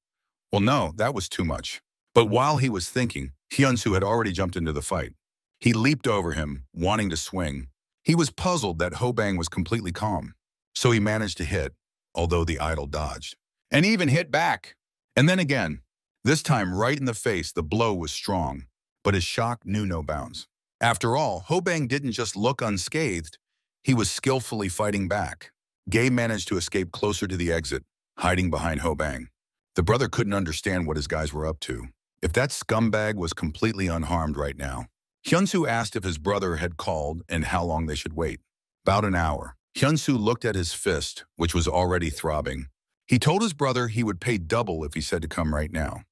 Well, no, that was too much. But while he was thinking, Hyunsoo had already jumped into the fight. He leaped over him, wanting to swing. He was puzzled that Ho Bang was completely calm, so he managed to hit, although the idol dodged, and even hit back. And then again, this time right in the face, the blow was strong, but his shock knew no bounds. After all, Ho Bang didn't just look unscathed, he was skillfully fighting back. Gae managed to escape closer to the exit, hiding behind Ho Bang. The brother couldn't understand what his guys were up to, If that scumbag was completely unharmed right now. Hyunsoo asked if his brother had called and how long they should wait. About an hour. Hyunsoo looked at his fist, which was already throbbing. He told his brother he would pay double if he said to come right now.